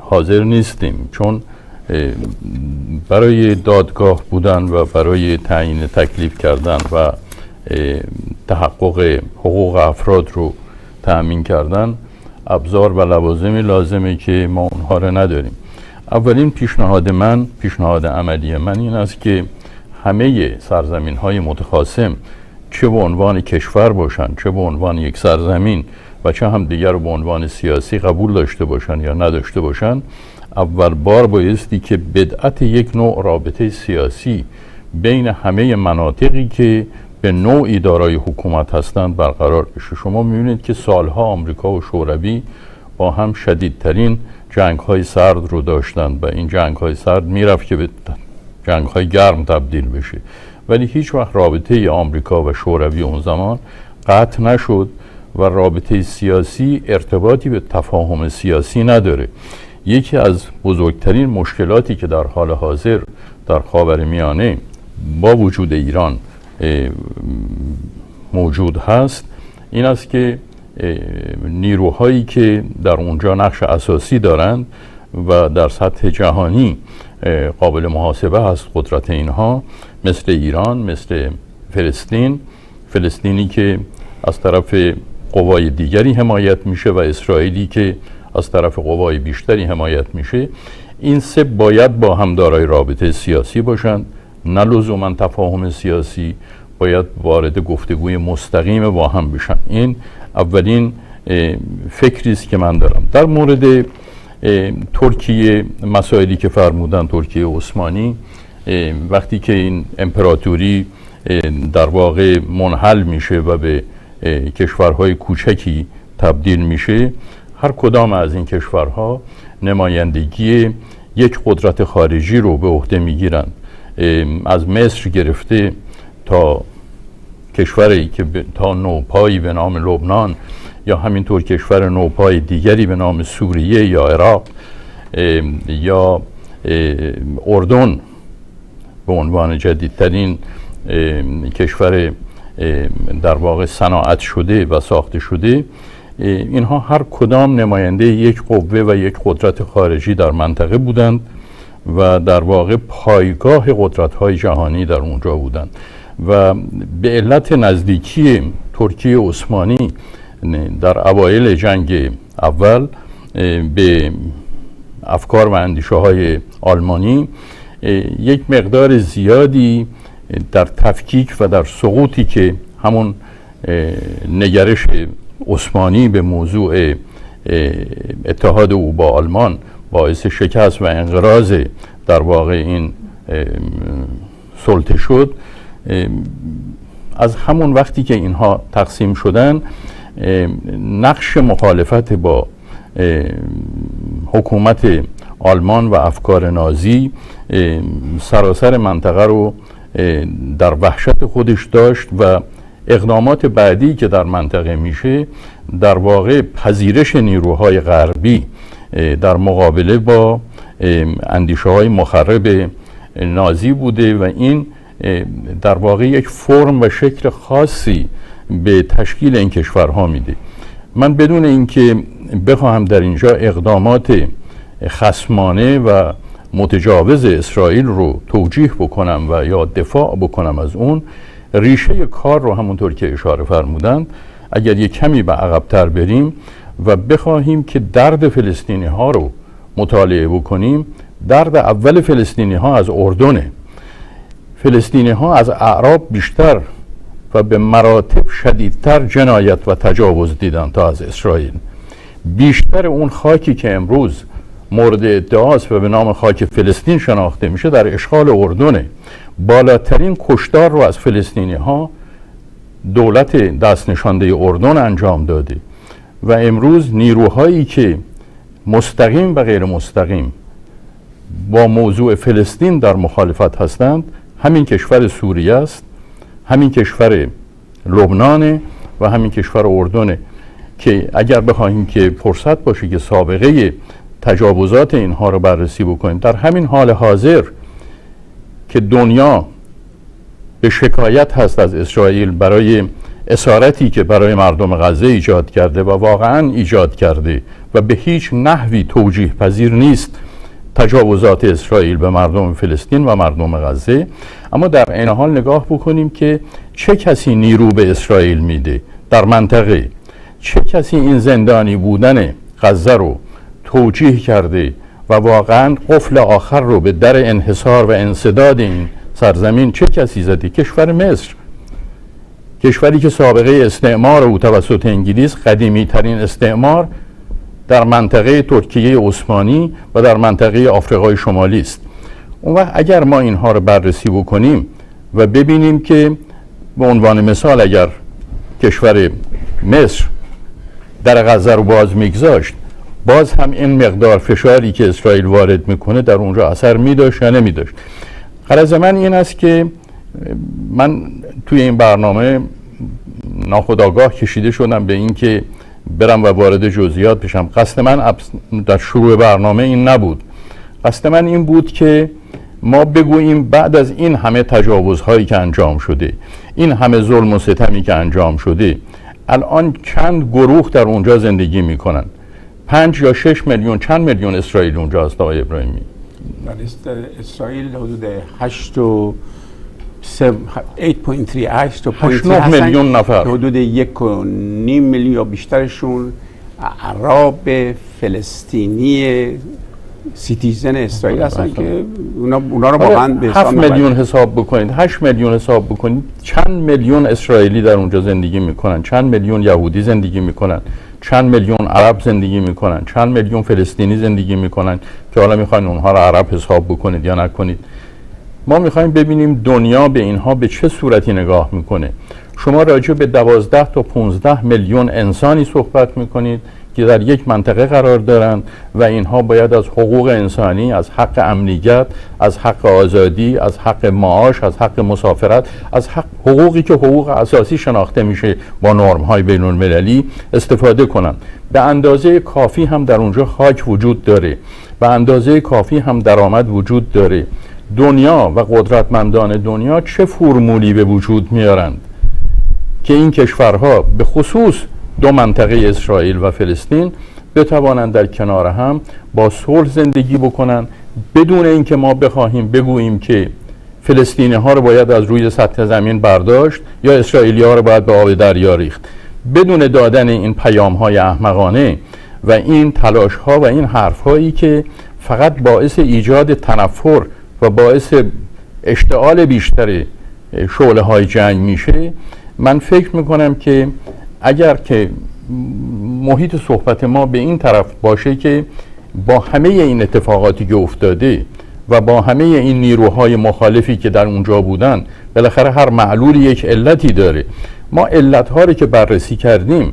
حاضر نیستیم، چون برای دادگاه بودن و برای تعیین تکلیف کردن و تحقق حقوق افراد رو تأمین کردن ابزار و لوازمی لازمه که ما اونها رو نداریم. اولین پیشنهاد عملی من این است که همه سرزمین های متخاصم، چه به عنوان کشور باشن، چه به عنوان یک سرزمین و چه هم دیگر رو به عنوان سیاسی قبول داشته باشن یا نداشته باشن، اول بار بایستی که بدعت یک نوع رابطه سیاسی بین همه مناطقی که به نوعی دارای حکومت هستند برقرار بشه. شما میبینید که سالها آمریکا و شوروی با هم شدیدترین جنگ‌های سرد رو داشتند و این جنگ‌های سرد میرفت که به جنگ‌های گرم تبدیل بشه، ولی هیچ وقت رابطه آمریکا و شوروی اون زمان قطع نشد و رابطه سیاسی ارتباطی به تفاهم سیاسی نداره. یکی از بزرگترین مشکلاتی که در حال حاضر در خاورمیانه با وجود ایران موجود هست این است که نیروهایی که در اونجا نقش اساسی دارند و در سطح جهانی قابل محاسبه هست قدرت اینها، مثل ایران، مثل فلسطینی که از طرف قوای دیگری حمایت میشه و اسرائیلی که از طرف قوای بیشتری حمایت میشه، این سه باید با هم دارای رابطه سیاسی باشند، نه لزوما تفاهم سیاسی، باید وارد گفتگوی مستقیم با هم بشن. این اولین فکری است که من دارم. در مورد ترکیه، مسائلی که فرمودن، ترکیه عثمانی وقتی که این امپراتوری در واقع منحل میشه و به کشورهای کوچکی تبدیل میشه، هر کدام از این کشورها نمایندگی یک قدرت خارجی رو به عهده میگیرند، از مصر گرفته تا کشوری که تا نوپایی به نام لبنان یا همینطور کشور نوپای دیگری به نام سوریه یا عراق یا اردن به عنوان جدیدترین کشور در واقع صناعت شده و ساخته شده، اینها هر کدام نماینده یک قوه و یک قدرت خارجی در منطقه بودند و در واقع پایگاه قدرت‌های جهانی در اونجا بودند و به علت نزدیکی ترکیه عثمانی در اوایل جنگ اول به افکار و اندیشه‌های آلمانی یک مقدار زیادی در تفکیک و در سقوطی که همون نگرش عثمانی به موضوع اتحاد او با آلمان باعث شکست و انقراض در واقع این سلطه شد، از همون وقتی که اینها تقسیم شدن نقش مخالفت با حکومت آلمان و افکار نازی سراسر منطقه رو در وحشت خودش داشت و اقدامات بعدی که در منطقه میشه در واقع پذیرش نیروهای غربی در مقابله با اندیشه های مخرب نازی بوده و این در واقع یک فرم و شکل خاصی به تشکیل این کشورها میده. من بدون اینکه بخواهم در اینجا اقدامات خصمانه و متجاوز اسرائیل رو توجیه بکنم و یا دفاع بکنم از اون، ریشه کار رو همونطور که اشاره فرمودند اگر یک کمی به عقب‌تر بریم و بخواهیم که درد فلسطینی ها رو مطالعه بکنیم، درد اول فلسطینی ها از اردنه. فلسطینی ها از اعراب بیشتر و به مراتب شدیدتر جنایت و تجاوز دیدن تا از اسرائیل. بیشتر اون خاکی که امروز مورد ادعاست و به نام خاک فلسطین شناخته میشه در اشغال اردنه. بالاترین کشتار رو از فلسطینی ها دولت دست نشانده اردن انجام داده و امروز نیروهایی که مستقیم و غیر مستقیم با موضوع فلسطین در مخالفت هستند همین کشور سوریه است، همین کشور لبنان و همین کشور اردن که اگر بخوایم که فرصت باشه که سابقه تجاوزات اینها رو بررسی بکنیم، در همین حال حاضر که دنیا به شکایت هست از اسرائیل برای اسارتی که برای مردم غزه ایجاد کرده و واقعا ایجاد کرده و به هیچ نحوی توجیه پذیر نیست تجاوزات اسرائیل به مردم فلسطین و مردم غزه، اما در این حال نگاه بکنیم که چه کسی نیرو به اسرائیل میده در منطقه، چه کسی این زندانی بودن غزه رو توجیه کرده و واقعا قفل آخر رو به در انحصار و انسداد این سرزمین چه کسی زده؟ کشور مصر، کشوری که سابقه استعمار او توسط انگلیس، قدیمی ترین استعمار در منطقه ترکیه عثمانی و در منطقه آفریقای شمالی است. اون وقت اگر ما اینها رو بررسی بکنیم و ببینیم که به عنوان مثال اگر کشور مصر در غزه رو باز میگذاشت، باز هم این مقدار فشاری که اسرائیل وارد میکنه در اونجا اثر میداشت یا نمیداشت. غرض من این است که من توی این برنامه ناخودآگاه کشیده شدم به این که برم و وارد جزئیات بشم. قصد من در شروع برنامه این نبود. قصد من این بود که ما بگوییم بعد از این همه تجاوزهایی که انجام شده، این همه ظلم و ستمی که انجام شده، الان چند گروه در اونجا زندگی میکنن. 5 یا 6 میلیون، چند میلیون اسرائیل اونجا هست آقای ابراهیمی؟ اسرائیل حدود 8.9 میلیون نفر، حدود 1.5 میلیون یا بیشترشون عرب فلسطینی سیتیزن اسرائیل هستن که اونا رو واقعا به 7 میلیون حساب بکنید، 8 میلیون حساب بکنید، چند میلیون اسرائیلی در اونجا زندگی میکنن، چند میلیون یهودی زندگی میکنن، چند میلیون عرب زندگی میکنن، چند میلیون فلسطینی زندگی میکنن که حالا میخواین اونها رو عرب حساب بکنید یا نکنید. ما میخوایم ببینیم دنیا به اینها به چه صورتی نگاه میکنه. شما راجع به 12 تا 15 میلیون انسانی صحبت میکنید که در یک منطقه قرار دارند و اینها باید از حقوق انسانی، از حق امنیت، از حق آزادی، از حق معاش، از حق مسافرت، از حقوقی که حقوق اساسی شناخته میشه با نرم‌های بین المللی استفاده کنند. به اندازه کافی هم در اونجا خاک وجود داره، به اندازه کافی هم درآمد وجود داره، دنیا و قدرتمندان دنیا چه فرمولی به وجود میارند که این کشورها به خصوص دو منطقه اسرائیل و فلسطین بتوانند در کنار هم با صلح زندگی بکنند، بدون اینکه ما بخواهیم بگوییم که فلسطینی ها رو باید از روی سطح زمین برداشت یا اسرائیلی ها رو باید به آب دریا ریخت. بدون دادن این پیام های احمقانه و این تلاش ها و این حرف هایی که فقط باعث ایجاد تنفر و باعث اشتعال بیشتر شعله های جنگ میشه، من فکر میکنم که اگر که محیط صحبت ما به این طرف باشه که با همه این اتفاقاتی که افتاده و با همه این نیروهای مخالفی که در اونجا بودن، بالاخره هر معلول یک علتی داره. ما علتها رو که بررسی کردیم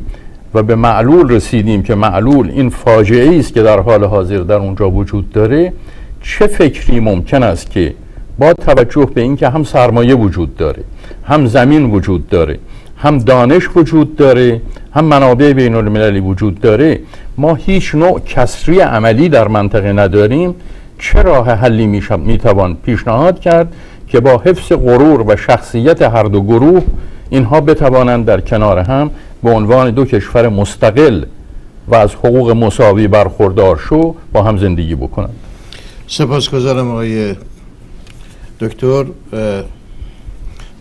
و به معلول رسیدیم که معلول این فاجعه است که در حال حاضر در اونجا وجود داره، چه فکری ممکن است که با توجه به اینکه هم سرمایه وجود داره، هم زمین وجود داره، هم دانش وجود داره، هم منابع بین المللی وجود داره، ما هیچ نوع کسری عملی در منطقه نداریم، چه راه حلی میتوان پیشنهاد کرد که با حفظ غرور و شخصیت هر دو گروه اینها بتوانند در کنار هم به عنوان دو کشور مستقل و از حقوق مساوی برخوردار شو با هم زندگی بکنند. سپاسگزارم آقای دکتر.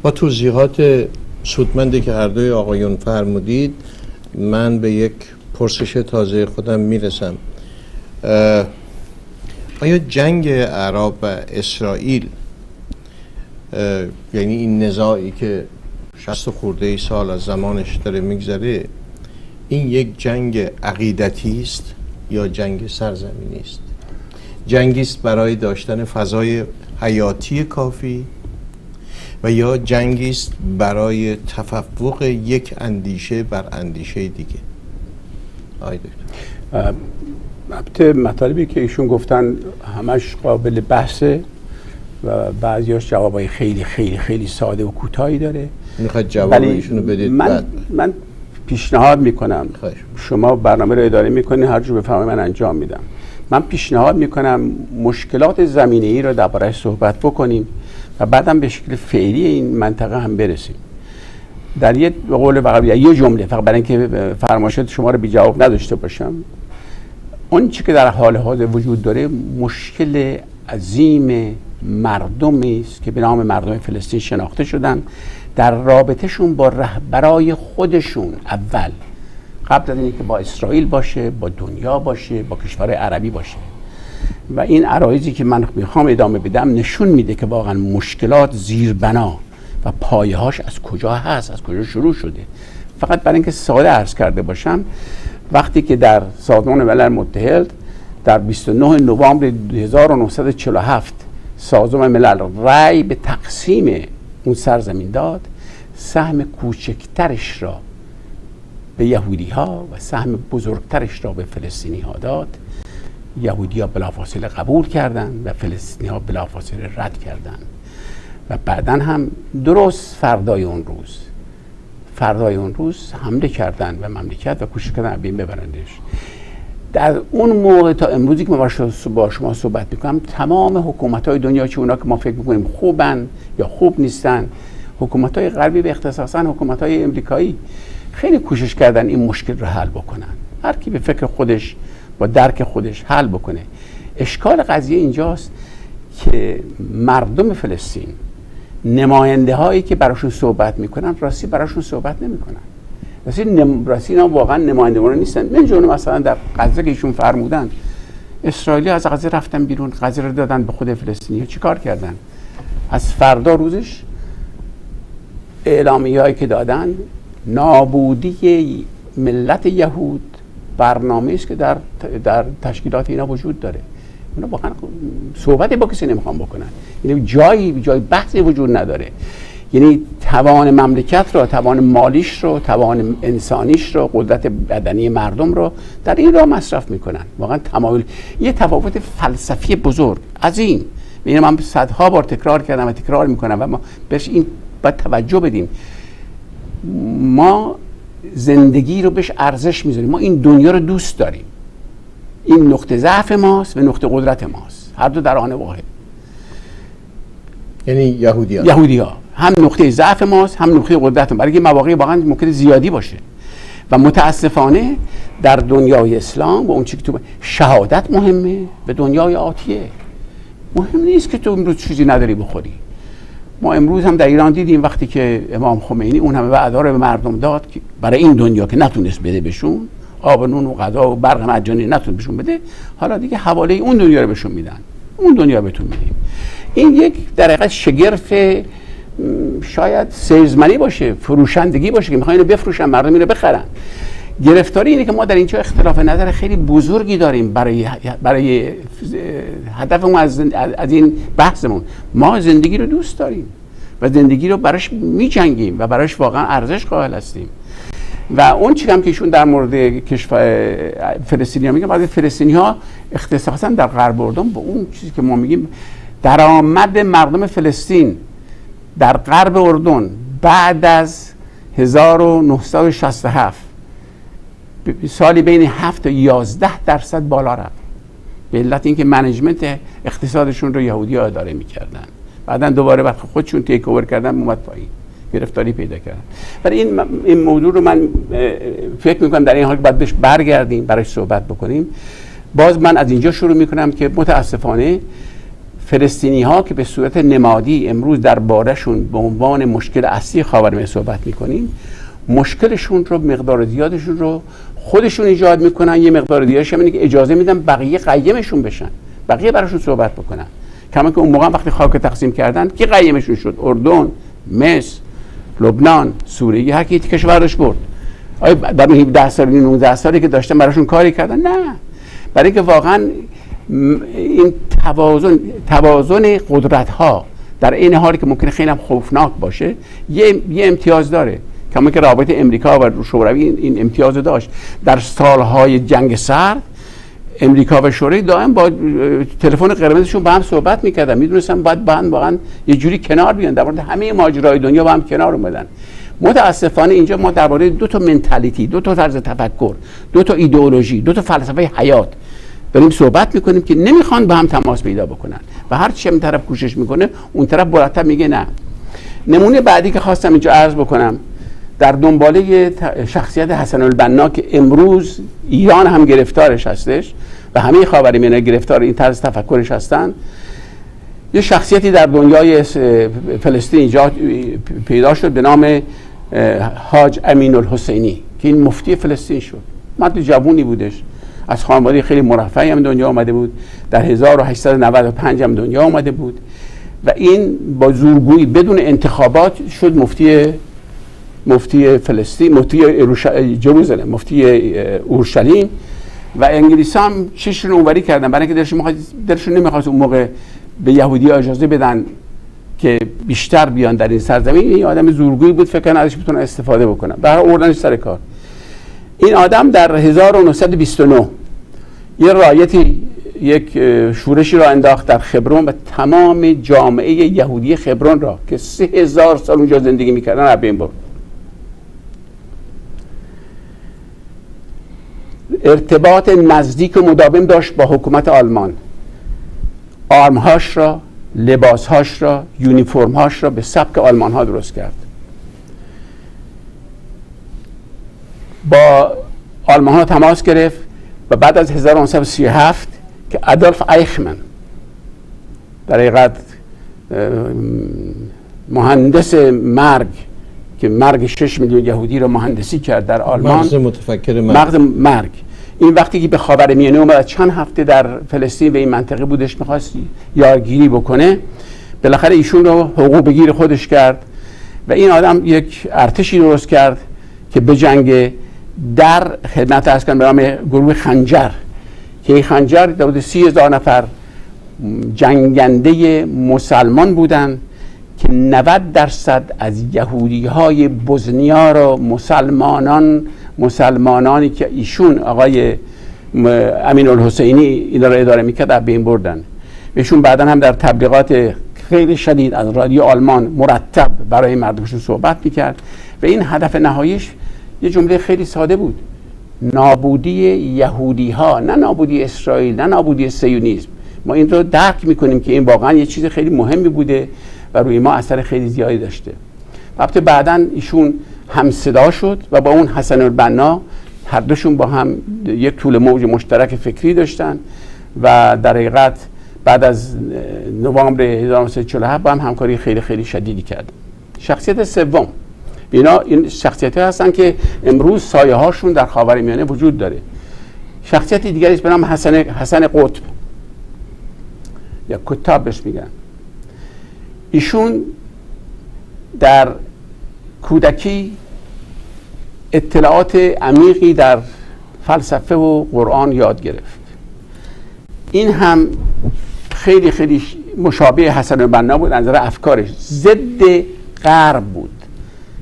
با توضیحات سودمندی که هر دوی آقایون فرمودید، من به یک پرسش تازه خودم میرسم. آیا جنگ عرب و اسرائیل، یعنی این نزاعی که 60 خورده سال از زمانش داره میگذره، این یک جنگ عقیدتی است یا جنگ سرزمینی است؟ جنگی است برای داشتن فضای حیاتی کافی و یا جنگی است برای تفوق یک اندیشه بر اندیشه دیگه؟ آقای دکتر، البته مطالبی که ایشون گفتن همش قابل بحثه و بعضیاش جوابای خیلی خیلی خیلی ساده و کوتاهی داره. میخواد جواب ایشونو بدید؟ من پیشنهاد میکنم، شما برنامه رو اداره میکنید، هر جور بفرمایید من انجام میدم. من پیشنهاد میکنم مشکلات زمینه ای رو درباره‌اش صحبت بکنیم و بعدم به شکل فعلی این منطقه هم برسیم. در یه به قول بقیه یه جمله، فقط برای اینکه فرمایشات شما رو بی جواب نداشته باشم، اون چیزی که در حال حاضر وجود داره مشکل عظیم مردمی است که به نام مردم فلسطین شناخته شدن در رابطهشون با رهبرای خودشون، اول قبل از اینکه با اسرائیل باشه، با دنیا باشه، با کشور عربی باشه. و این عرایزی که من میخوام ادامه بدم نشون میده که واقعا مشکلات زیربنا و پایه‌هاش از کجا هست، از کجا شروع شده. فقط برای اینکه ساده عرض کرده باشم، وقتی که در سازمان ملل متحد در 29 نوامبر 1947 سازمان ملل رأی به تقسیم اون سرزمین داد، سهم کوچکترش را به یهودی ها و سهم بزرگترش را به فلسطینی ها داد. یهودی ها بلافاصله قبول کردند و فلسطینی ها بلافاصله رد کردند و بعدا هم درست فردای اون روز حمله کردند و مملکت و کوشش کردن بین ببرندش. در اون موقع تا امروزی که ما با شما صحبت میکنم، تمام حکومت‌های دنیا، چه اونا که ما فکر میکنیم خوبن یا خوب نیستن، حکومت‌های غربی به اختصاصاً حکومت‌های امریکایی، خیلی کوشش کردن این مشکل رو حل بکنن، هر کی به فکر خودش با درک خودش حل بکنه. اشکال قضیه اینجاست که مردم فلسطین، نماینده هایی که براشون صحبت میکنن، راستی براشون صحبت نمیکنن. راستی اینا واقعا نمایندگان نیستن. من جون مثلا در غزه که ایشون فرمودن، اسرائیلی از غزه رفتن بیرون، غزه رو دادن به خود فلسطینی. چیکار کردن؟ از فردا روزش اعلامیه‌ای که دادن، نابودی ملت یهود برنامه است که در تشکیلات اینا وجود داره. اونا واقعا صحبتی با کسی نمیخوان بکنن، یعنی جای بحثی وجود نداره. یعنی توان مملکت رو، توان مالیش رو، توان انسانیش رو، قدرت بدنی مردم رو در این راه مصرف میکنن. واقعا تمایل، یه تفاوت فلسفی بزرگ عظیم، یعنی من صدها بار تکرار کردم و تکرار میکنم و ما بهش این باید توجه بدیم. ما زندگی رو بهش ارزش میذاریم، ما این دنیا رو دوست داریم، این نقطه ضعف ماست و نقطه قدرت ماست، هر دو در آن واحد. یعنی یهودی‌ها هم نقطه ضعف ماست هم نقطه قدرت ما، برای مواقع واقعا ممکن زیادی باشه و متاسفانه در دنیای اسلام و اون چیزی که تو شهادت مهمه به دنیای آتیه، مهم نیست که تو امروز چیزی نداری بخوری. ما امروز هم در ایران دیدیم وقتی که امام خمینی اون همه وعده رو به مردم داد که برای این دنیا که نتونست بده بهشون، آب و نون و غذا و برق مجانی نتونست بهشون بده، حالا دیگه حواله اون دنیا رو بهشون میدن، اون دنیا بهتون میدیم. این یک در حقیقت شگرف شاید سیلزمنی باشه، فروشندگی باشه که میخوان اینو بفروشن، مردم اینو بخرن. گرفتاری اینه که ما در اینجا اختلاف نظر خیلی بزرگی داریم برای هدفمون از این بحثمون. ما زندگی رو دوست داریم و زندگی رو براش میجنگیم و براش واقعا ارزش قائل هستیم و اون چیزی هم که ایشون در مورد کشف فلسطینی‌ها میگن، بعضی فلسطینی‌ها اختصاصا در غرب اردن به اون چیزی که ما میگیم درآمد مردم فلسطین در غرب اردن بعد از 1967 سالی بین 7 تا 11% بالا رفت به علت اینکه منیجمنت اقتصادشون رو یهودی‌ها اداره می‌کردن، بعداً دوباره وقت خودشون تیک اوور کردن اومد پایین، گرفتاری پیدا کردن. برای این موضوع رو من فکر می‌کنم در این حال باید بهش برگردیم، براش صحبت بکنیم. باز من از اینجا شروع می‌کنم که متأسفانه فلسطینی‌ها که به صورت نمادی امروز درباره‌شون به عنوان مشکل اصلی خاورمیانه صحبت می‌کنیم، مشکلشون رو مقدار زیادشون رو خودشون ایجاد میکنن، یه مقدار دیگه همینه که اجازه میدن بقیه قیمشون بشن، بقیه براشون صحبت بکنن. کما که اون موقع وقتی خاک تقسیم کردن که قیمشون شد اردن، مصر، لبنان، سوریه، هر کی کشورش برد. آیا در 17 سال 19 سالی که داشتن براشون کاری کردن؟ نه، برای که واقعا این توازن قدرت ها در این حالی که ممکنه خیلی هم خوفناک باشه یه امتیاز داره. کما که رابطه امریکا و شوروی این امتیاز داشت. در سالهای جنگ سرد امریکا و شوروی دائم با تلفن قرمزشون با هم صحبت میکردن، میدونستن باید با هم واقعا یه جوری کنار بیان، در مورد همه ماجرای دنیا با هم کنار اومدن. متاسفانه اینجا ما درباره دو تا منتالیتی، دو تا طرز تفکر، دو تا ایدئولوژی، دو تا فلسفه حیات داریم صحبت میکنیم که نمیخوان با هم تماس پیدا بکنن و هر چی این طرف کوشش میکنه اون طرف مرتب میگه نه. نمونه بعدی که خواستم اینجا عرض بکنم در دنباله شخصیت حسن البنا که امروز ایران هم گرفتارش هستش و همه خاورمیانه گرفتار این طرز تفکرش هستن، یه شخصیتی در دنیای فلسطین ایجاد پیدا شد به نام حاج امین الحسینی که این مفتی فلسطین شد. مرد جوونی بودش، از خانواده خیلی مرفهی هم دنیا آمده بود، در 1895 هم دنیا آمده بود و این با زورگویی بدون انتخابات شد مفتی فلسطین، مفتی جروزلم، مفتی اورشلیم و انگلیس هم چششون اونوری کردن برای اینکه درشون نمیخواست اون موقع به یهودی اجازه بدن که بیشتر بیان در این سرزمین. این آدم زورگویی بود، فکر کنم ازش بتونن استفاده بکنن، به هر حال آوردنش سر کار. این آدم در 1929 یه رایتی، یک شورشی را انداخت در خبرون و تمام جامعه یهودی خبرون را که 3000 سال اونجا زندگی میکردن از بین برد. ارتباط نزدیک و مداوم داشت با حکومت آلمان، آرمهاش را، لباسهاش را، یونیفرمهاش را به سبک آلمان ها درست کرد. با آلمان ها تماس گرفت و بعد از 1937 که آدولف آیشمن در حقیقت مهندس مرگ که مرگ 6 میلیون یهودی رو مهندسی کرد در آلمان، مغز مرگ، این وقتی که به خاورمیانه اومد چند هفته در فلسطین و این منطقه بودش می‌خواست یارگیری بکنه، بالاخره ایشون رو حقوق بگیر خودش کرد و این آدم یک ارتشی درست کرد که به جنگ در خدمت اسکان به نام گروه خنجر که این خنجر حدود 30000 نفر جنگنده مسلمان بودند که 90% از یهودی‌های بوسنیا را مسلمانانی که ایشون آقای امین الحسینی اینا را اداره میکرد از بین بردن. ایشون بعدا هم در تبلیغات خیلی شدید از رادیو آلمان مرتب برای مردمشون صحبت میکرد و این هدف نهاییش یه جمله خیلی ساده بود: نابودی یهودی‌ها، نه نابودی اسرائیل، نه نابودی صهیونیسم. ما این رو درک میکنیم که این واقعا یه چیز خیلی مهمی بوده و روی ما اثر خیلی زیادی داشته. البته بعداً ایشون هم صدا شد و با اون حسن البنا هر دوشون با هم یک طول موج مشترک فکری داشتن و در حقیقت بعد از نوامبر 1947 با هم همکاری خیلی خیلی شدیدی کرد. شخصیت سوم، اینا این شخصیت‌ها هستن که امروز سایه هاشون در خاورمیانه وجود داره. شخصیت دیگری به نام حسن قطب یا کتاب بهش میگن. ایشون در کودکی اطلاعات عمیقی در فلسفه و قرآن یاد گرفت. این هم خیلی خیلی مشابه حسن البنا بود. نظر افکارش ضد غرب بود،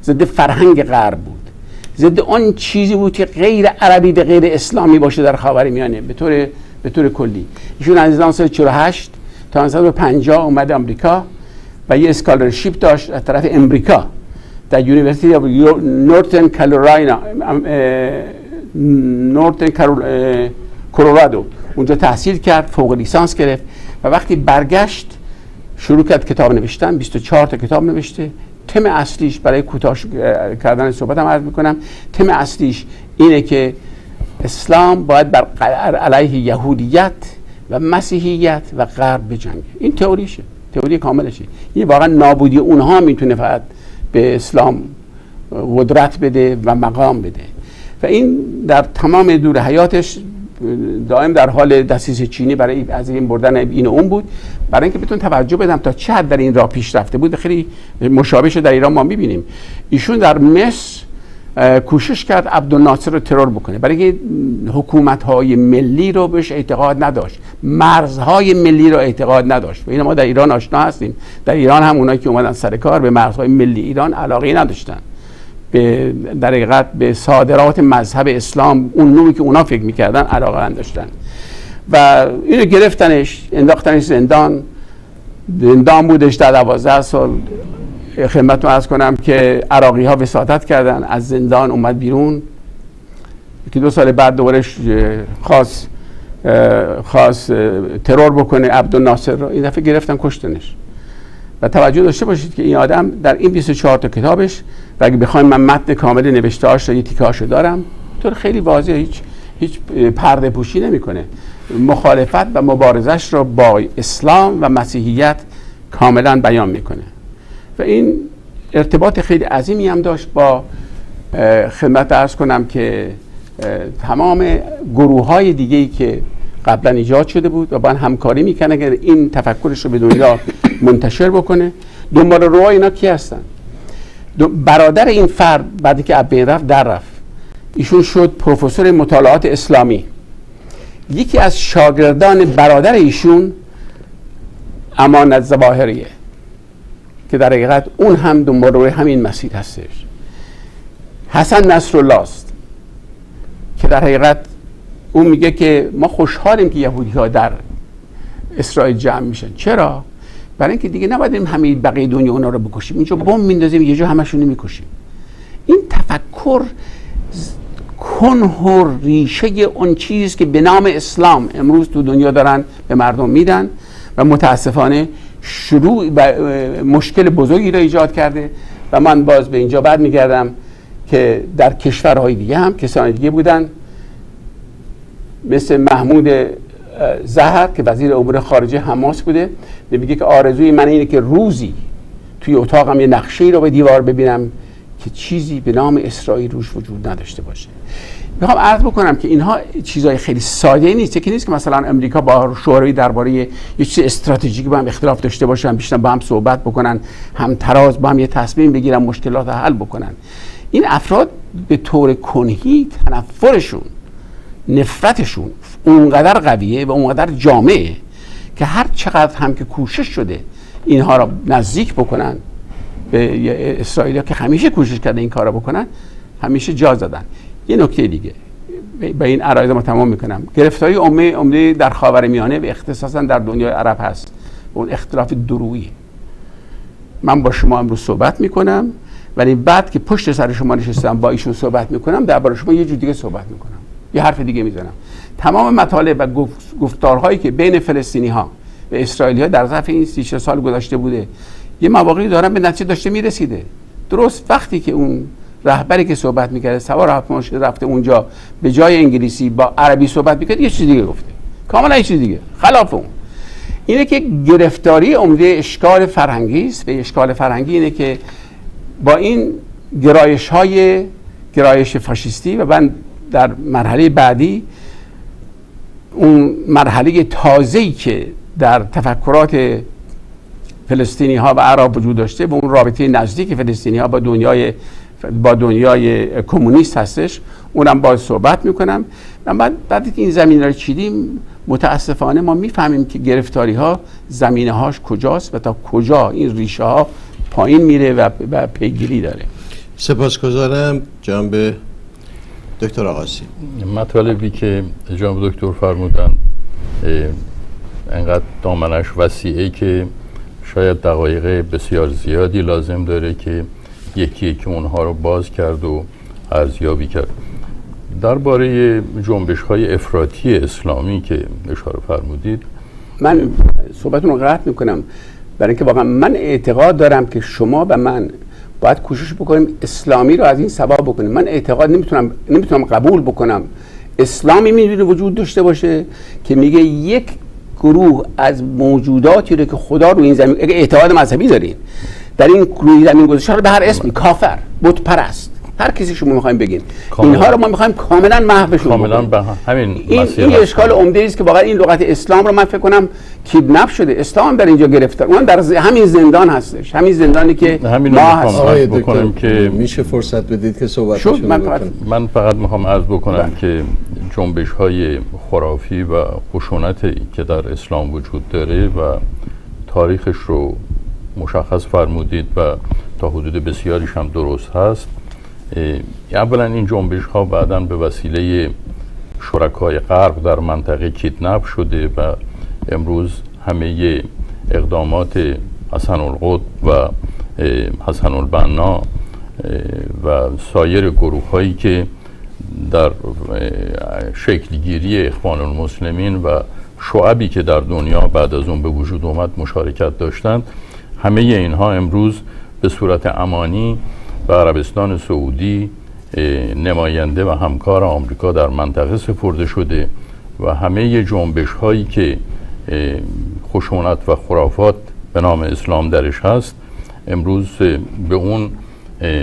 ضد فرهنگ غرب بود، ضد آن چیزی بود که غیر عربی به غیر اسلامی باشه در خاورمیانه به طور کلی. ایشون از 1948 تا 1950 اومد آمریکا و یه اسکالرشیپ داشت از طرف امریکا در یونیورسیتی نورتن کلورادو اونجا تحصیل کرد، فوق لیسانس گرفت و وقتی برگشت شروع کرد کتاب نوشتن. 24 تا کتاب نوشته. تم اصلیش، برای کوتاه کردن صحبت هم عرض میکنم، تم اصلیش اینه که اسلام باید بر علیه یهودیت و مسیحیت و غرب بجنگه. این تئوریشه، تئوری کاملشه. این واقعا نابودی اونها میتونه فقط به اسلام قدرت بده و مقام بده و این در تمام دور حیاتش دائم در حال دسیسه چینی برای از این بردن این و اون بود، برای اینکه بتون توجه بدم تا چه حد در این راه پیش رفته بود. خیلی مشابهش در ایران ما میبینیم. ایشون در مصر کوشش کرد عبدالناصر رو ترور بکنه، برای اینکه حکومت‌های ملی رو بهش اعتقاد نداشت، مرزهای ملی رو اعتقاد نداشت. این ما در ایران آشنا هستیم. در ایران هم اونایی که اومدن سر کار به مرزهای ملی ایران علاقه نداشتن، به در حقیقت به صادرات مذهب اسلام اون نوعی که اونا فکر میکردن علاقه نداشتن و اینو گرفتنش، انداختنش زندان بودش در 12 سال. خدمتتون عرض کنم که عراقی ها وساطت کردن، از زندان اومد بیرون که 2 سال بعد دوباره خواست ترور بکنه عبدالناصر رو، این دفعه گرفتن کشتنش. و توجه داشته باشید که این آدم در این 24 تا کتابش و اگه بخوایم من متن کامل نوشته‌هاش رو یه تیکه‌هاشو دارم، طور خیلی واضحه هیچ پرده پوشی نمی‌کنه. مخالفت و مبارزش رو با اسلام و مسیحیت کاملا بیان می‌کنه و این ارتباط خیلی عظیمی هم داشت با خدمت عرض کنم که تمام گروه‌های دیگه‌ای که قبلا ایجاد شده بود و با همکاری میکنه که این تفکرش رو به دنیا منتشر بکنه. دنبال روها اینا کی هستن؟ برادر این فرد بعد که ابین رفت رفت، ایشون شد پروفسور مطالعات اسلامی. یکی از شاگردان برادر ایشون امانت ظواهریه که در حقیقت اون هم دنبال روی همین مسیر هستش. حسن نصرالله است که در حقیقت اون میگه که ما خوشحالیم که یهودی‌ها در اسرائیل جمع میشن. چرا؟ برای اینکه دیگه نباید همه بقیه دنیا اونا رو بکشیم، اینجا بم میندازیم یه جا همشون میکشیم. این تفکر کنه و ریشه اون چیزی که به نام اسلام امروز تو دنیا دارن به مردم میدن و متاسفانه شروع مشکل بزرگی را ایجاد کرده و من باز به اینجا بر میگردم که در کشورهای دیگه هم کسان دیگه بودن مثل محمود زهر که وزیر امور خارجه حماس بوده، میگه که آرزوی من اینه که روزی توی اتاقم یه نقشه رو به دیوار ببینم که چیزی به نام اسرائیل روش وجود نداشته باشه. میخوام عرض بکنم که اینها چیزای خیلی ساده نیست. یکی نیست که مثلا امریکا با شوروی درباره یه چیز استراتژیکی با هم اختلاف داشته باشن، بیشتر با هم صحبت بکنن، هم تراز با هم یه تصمیم بگیرن، مشکلات رو حل بکنن. این افراد به طور کنهی تنفرشون، نفرتشون اونقدر قویه و اونقدر جامعه که هر چقدر هم که کوشش شده اینها را نزدیک بکنن به اسرائیل ها که همیشه کوشش کرده این کار را بکنن، همیشه جا زدن. یه نکته دیگه به این عرایض ما تمام میکنم. گرفتاری عمده در خاورمیانه و اختصاصا در دنیای عرب هست، اون اختلاف درویی. من با شما امروز صحبت میکنم ولی بعد که پشت سر شما نشستم با ایشون صحبت میکنم، درباره شما یه جور دیگه صحبت میکنم، یه حرف دیگه میزنم. تمام مطالب و گفتارهایی که بین فلسطینی ها و اسرائیلی ها در ظرف این 36 سال گذشته بوده یه مواقعی دارن به نتیجه داشته میرسیده. درست وقتی که اون رهبری که صحبت میکرده سوار هواپیما شده رفته اونجا به جای انگلیسی با عربی صحبت میکرد، یه چیز دیگه گفته، کاملا یه چیز دیگه خلاف اون. اینه که گرفتاری عمده اشکال فرهنگی است. به اشکال فرهنگی اینه که با این گرایش‌های گرایش فاشیستی و من در مرحله بعدی اون مرحله تازه‌ای که در تفکرات فلسطینی‌ها و عرب وجود داشته و اون رابطه نزدیک فلسطینی‌ها با دنیای کمونیست هستش، اونم باز صحبت میکنم. من بعد که این زمینه رو چیدیم متاسفانه ما میفهمیم که گرفتاری ها زمینه هاش کجاست و تا کجا این ریشه ها پایین میره و پیگیری داره. سپاسگزارم جناب دکتر آقاسی. مطالبی که جناب دکتر فرمودن انقدر دامنش وسیعه که شاید دقایق بسیار زیادی لازم داره که یکی که اونها رو باز کرد و ارزیابی کرد. درباره جنبش‌های افراطی اسلامی که اشاره فرمودید من صحبتون رو قطع می‌کنم، برای اینکه واقعا من اعتقاد دارم که شما و من باید کوشش بکنیم اسلامی رو از این سبا بکنیم. من اعتقاد نمیتونم قبول بکنم اسلامی می‌دونه وجود داشته باشه که میگه یک گروه از موجوداتی رو که خدا رو این زمین، اگه اعتقاد مذهبی دارین، در این روی زمین گذاشته رو به هر اسمی، کافر، بت پرست، هر کسی شما میخوایم بگیم، اینها رو ما میخوایم کاملا محوشون کاملا به همین این اشکال عمده است که واقعا این لغت اسلام رو من فکر کنم کیدنپ شده. اسلام در اینجا گرفتار، اون در همین زندان هستش، همین زندانی که همین ما هست. آقای دکتر که میشه فرصت بدید که صحبتشون رو بکنیم. من فقط میخوام عرض بکنم که جنبش‌های خرافی و خشونتی که در اسلام وجود داره و تاریخش رو مشخص فرمودید و تا حدود بسیاریش هم درست هست. اولا این جنبش ها بعدا به وسیله شرکای غرب در منطقه کیدنپ شده و امروز همه اقدامات حسن القطب و حسن البنا و سایر گروه هایی که در شکلگیری اخوان المسلمین و شعبی که در دنیا بعد از اون به وجود اومد مشارکت داشتند، همه اینها امروز به صورت امانی و عربستان سعودی نماینده و همکار آمریکا در منطقه سپرده شده و همه جنبش هایی که خشونت و خرافات به نام اسلام درش هست امروز به اون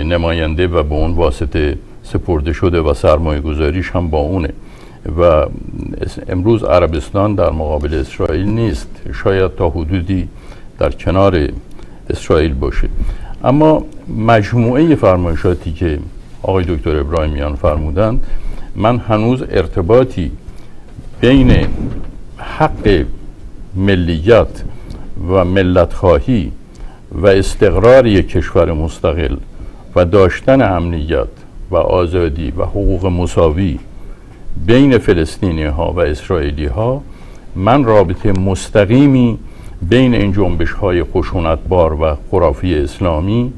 نماینده و به اون واسطه سپرده شده و سرمایه گذاریش هم با اونه و امروز عربستان در مقابل اسرائیل نیست، شاید تا حدودی در کنار اسرائیل باشه. اما مجموعه فرمایشاتی که آقای دکتر ابراهیمیان فرمودند، من هنوز ارتباطی بین حق ملیت و ملت‌خواهی و استقرار یک کشور مستقل و داشتن امنیت و آزادی و حقوق مساوی بین فلسطینی‌ها و اسرائیلی‌ها، من رابطه مستقیمی بین این جنبش‌های خشونتبار و خرافی اسلامی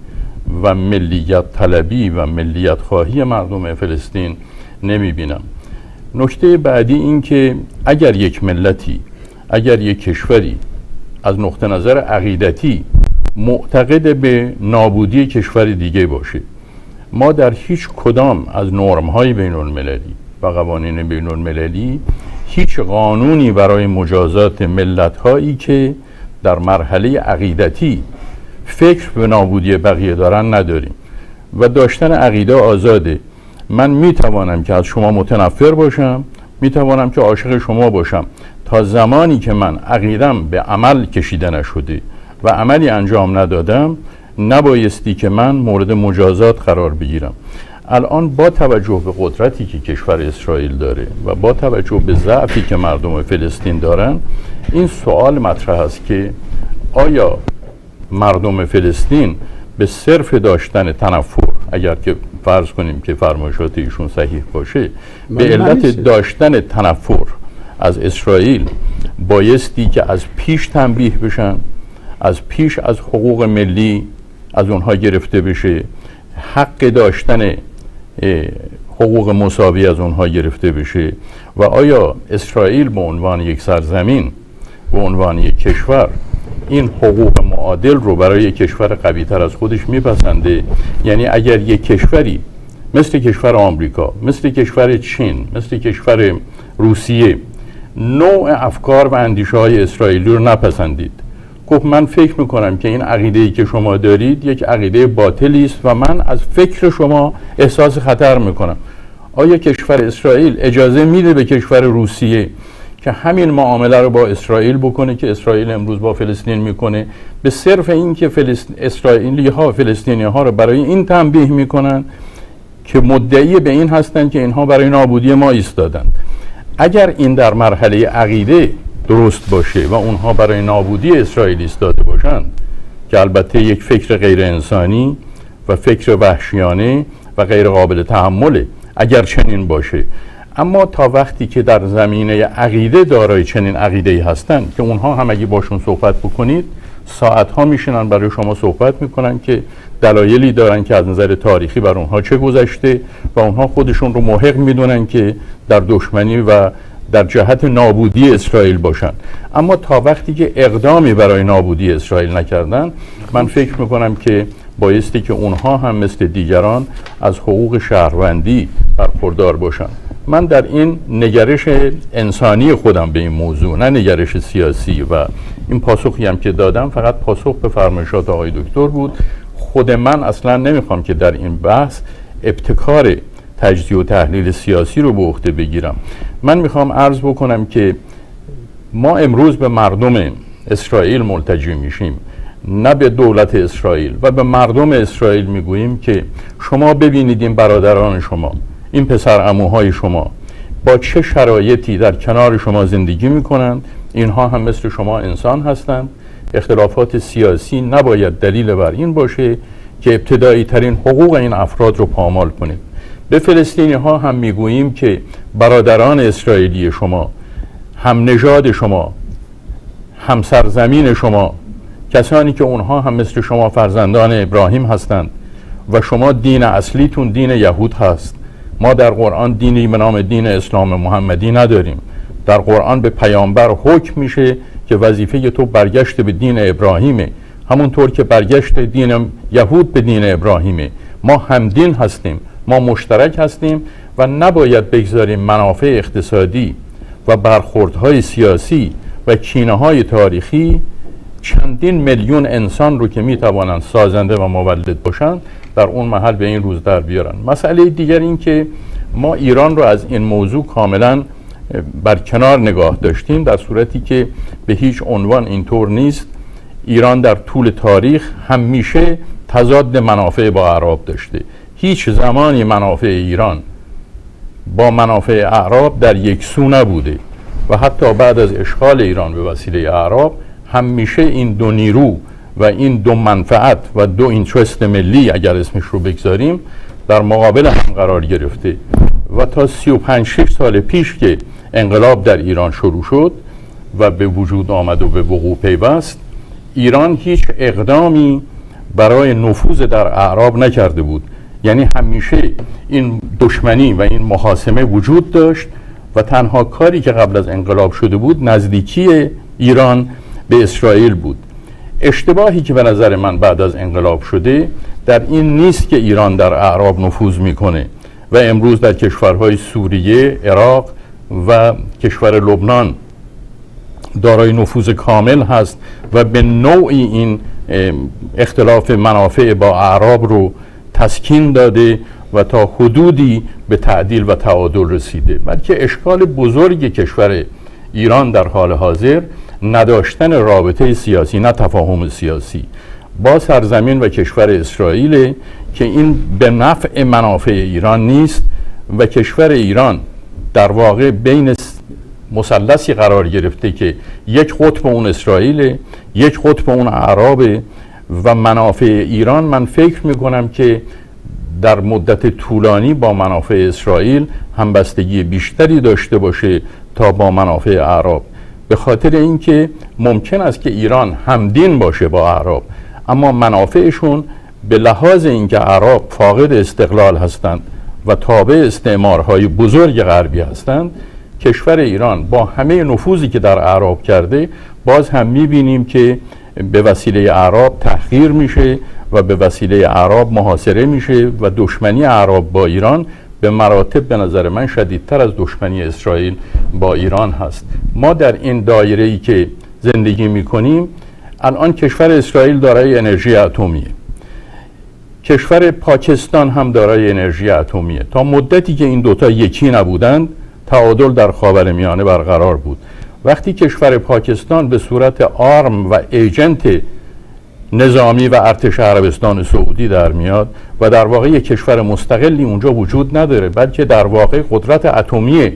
و ملیت طلبی و ملیت خواهی مردم فلسطین نمی بینم. نکته بعدی این که اگر یک ملتی، اگر یک کشوری از نقطه نظر عقیدتی معتقد به نابودی کشور دیگه باشه، ما در هیچ کدام از نرم‌های بین‌المللی و قوانین بین‌المللی هیچ قانونی برای مجازات ملت‌هایی که در مرحله عقیدتی فکر به نابودی بقیه دارن نداریم و داشتن عقیده آزاده. من میتوانم که از شما متنفر باشم، میتوانم که عاشق شما باشم، تا زمانی که من عقیدم به عمل کشیده نشده و عملی انجام ندادم نبایستی که من مورد مجازات قرار بگیرم. الان با توجه به قدرتی که کشور اسرائیل داره و با توجه به ضعفی که مردم فلسطین دارن، این سوال مطرح است که آیا مردم فلسطین به صرف داشتن تنفر، اگر که فرض کنیم که فرمایشات ایشون صحیح باشه، به علت داشتن تنفر از اسرائیل بایستی که از پیش تنبیه بشن، از پیش از حقوق ملی از اونها گرفته بشه، حق داشتن حقوق مساوی از اونها گرفته بشه و آیا اسرائیل به عنوان یک سرزمین، به عنوان یک کشور این حقوق معادل رو برای یک کشور قوی‌تر از خودش میپسنده. یعنی اگر یک کشوری مثل کشور آمریکا، مثل کشور چین، مثل کشور روسیه نوع افکار و اندیشه‌های اسرائیلی رو نپسندید، گفت من فکر میکنم که این عقیده‌ای که شما دارید یک عقیده باطلی است و من از فکر شما احساس خطر میکنم، آیا کشور اسرائیل اجازه میده به کشور روسیه که همین معامله رو با اسرائیل بکنه که اسرائیل امروز با فلسطین میکنه، به صرف این که اسرائیلی‌ها و فلسطینی‌ها رو برای این تنبیه میکنن که مدعی به این هستند که اینها برای نابودی ما ایستادند. اگر این در مرحله عقیده درست باشه و اونها برای نابودی اسرائیل ایستاده باشند که البته یک فکر غیر انسانی و فکر وحشیانه و غیر قابل تحمله اگر چنین باشه، اما تا وقتی که در زمینه عقیده دارای چنین عقیده‌ای هستند که اونها هم اگه باشون صحبت بکنید ساعت‌ها میشینن برای شما صحبت میکنن که دلایلی دارن که از نظر تاریخی بر اونها چه گذشته و اونها خودشون رو محق میدونن که در دشمنی و در جهت نابودی اسرائیل باشن، اما تا وقتی که اقدامی برای نابودی اسرائیل نکردن، من فکر میکنم که بایستی که اونها هم مثل دیگران از حقوق شهروندی برخوردار باشن. من در این نگرش انسانی خودم به این موضوع، نه نگرش سیاسی، و این پاسخی هم که دادم فقط پاسخ به فرمایشات آقای دکتر بود. خود من اصلا نمیخوام که در این بحث ابتکار تجزیه و تحلیل سیاسی رو به عهده بگیرم. من میخوام عرض بکنم که ما امروز به مردم اسرائیل ملتجی میشیم، نه به دولت اسرائیل، و به مردم اسرائیل میگوییم که شما ببینید این برادران شما، این پسر عموهای شما با چه شرایطی در کنار شما زندگی میکنند، اینها هم مثل شما انسان هستند. اختلافات سیاسی نباید دلیل بر این باشه که ابتدایی ترین حقوق این افراد رو پامال کنید. به فلسطینی ها هم میگوییم که برادران اسرائیلی شما، هم نژاد شما، هم سرزمین شما، کسانی که اونها هم مثل شما فرزندان ابراهیم هستند و شما دین اصلیتون دین یهود هست. ما در قرآن دینی به نام دین اسلام محمدی نداریم. در قرآن به پیامبر حکم میشه که وظیفه تو برگشت به دین ابراهیمه، همونطور که برگشت دین یهود به دین ابراهیمه. ما همدین هستیم، ما مشترک هستیم و نباید بگذاریم منافع اقتصادی و برخوردهای سیاسی و کینه‌های تاریخی چندین میلیون انسان رو که میتوانند سازنده و مولد باشند در اون محل به این روز در بیارن. مسئله دیگر این که ما ایران رو از این موضوع کاملا برکنار نگاه داشتیم، در صورتی که به هیچ عنوان اینطور نیست. ایران در طول تاریخ همیشه تضاد منافع با اعراب داشته. هیچ زمانی منافع ایران با منافع اعراب در یکسو نبوده و حتی بعد از اشغال ایران به وسیله اعراب همیشه این دو نیرو و این دو منفعت و دو اینترست ملی اگر اسمش رو بگذاریم در مقابل هم قرار گرفته و تا 35-6 سال پیش که انقلاب در ایران شروع شد و به وجود آمد و به وقوع پیوست، ایران هیچ اقدامی برای نفوذ در اعراب نکرده بود. یعنی همیشه این دشمنی و این محاسمه وجود داشت و تنها کاری که قبل از انقلاب شده بود نزدیکی ایران به اسرائیل بود. اشتباهی که به نظر من بعد از انقلاب شده در این نیست که ایران در اعراب نفوذ میکنه و امروز در کشورهای سوریه، عراق و کشور لبنان دارای نفوذ کامل هست و به نوعی این اختلاف منافع با اعراب رو تسکین داده و تا حدودی به تعدیل و تعادل رسیده، بلکه اشکال بزرگ کشور ایران در حال حاضر نداشتن رابطه سیاسی، نه تفاهم سیاسی با سرزمین و کشور اسرائیل که این به نفع منافع ایران نیست و کشور ایران در واقع بین مثلثی قرار گرفته که یک قطب اون اسرائیل، یک قطب اون اعراب و منافع ایران من فکر میکنم که در مدت طولانی با منافع اسرائیل همبستگی بیشتری داشته باشه تا با منافع اعراب، به خاطر اینکه ممکن است که ایران همدین باشه با اعراب اما منافعشون به لحاظ اینکه اعراب فاقد استقلال هستند و تابع استعمارهای بزرگ غربی هستند، کشور ایران با همه نفوذی که در اعراب کرده باز هم میبینیم که به وسیله اعراب تحقیر میشه و به وسیله اعراب محاصره میشه و دشمنی اعراب با ایران به مراتب به نظر من شدیدتر از دشمنی اسرائیل با ایران هست. ما در این دایره‌ای که زندگی میکنیم، الان کشور اسرائیل دارای انرژی اتمیه، کشور پاکستان هم دارای انرژی اتمیه. تا مدتی که این دوتا یکی نبودند تعادل در خاورمیانه برقرار بود. وقتی کشور پاکستان به صورت آرم و ایجنت نظامی و ارتش عربستان سعودی در میاد و در واقع یک کشور مستقلی اونجا وجود نداره، بلکه در واقع قدرت اتمی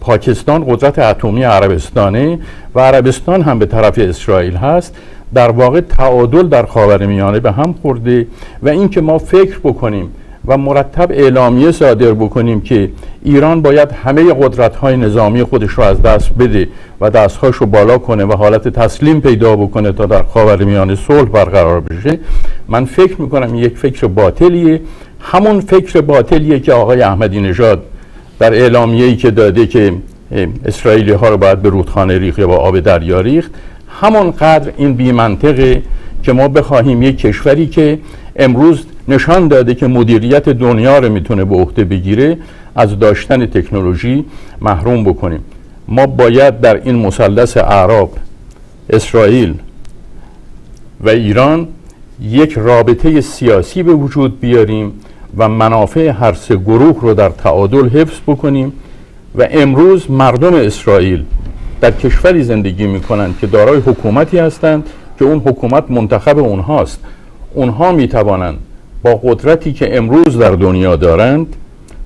پاکستان قدرت اتمی عربستانه و عربستان هم به طرف اسرائیل هست، در واقع تعادل در خاورمیانه به هم خورده. و اینکه ما فکر بکنیم و مرتب اعلامیه صادر بکنیم که ایران باید همه قدرت‌های نظامی خودش رو از دست بده و دست‌هاش رو بالا کنه و حالت تسلیم پیدا بکنه تا در خاورمیانه صلح برقرار بشه، من فکر می‌کنم یک فکر باطلیه. همون فکر باطلیه که آقای احمدی نژاد در اعلامیه‌ای که داده که اسرائیلی‌ها رو باید به رودخانه ریخت و آب دریا ریخت، همونقدر این بی‌منطقه که ما بخواهیم یک کشوری که امروز نشان داده که مدیریت دنیا رو میتونه به عهده بگیره از داشتن تکنولوژی محروم بکنیم. ما باید در این مثلث اعراب، اسرائیل و ایران یک رابطه سیاسی به وجود بیاریم و منافع هر سه گروه رو در تعادل حفظ بکنیم. و امروز مردم اسرائیل در کشوری زندگی میکنند که دارای حکومتی هستند که اون حکومت منتخب اونهاست. اونها میتوانند با قدرتی که امروز در دنیا دارند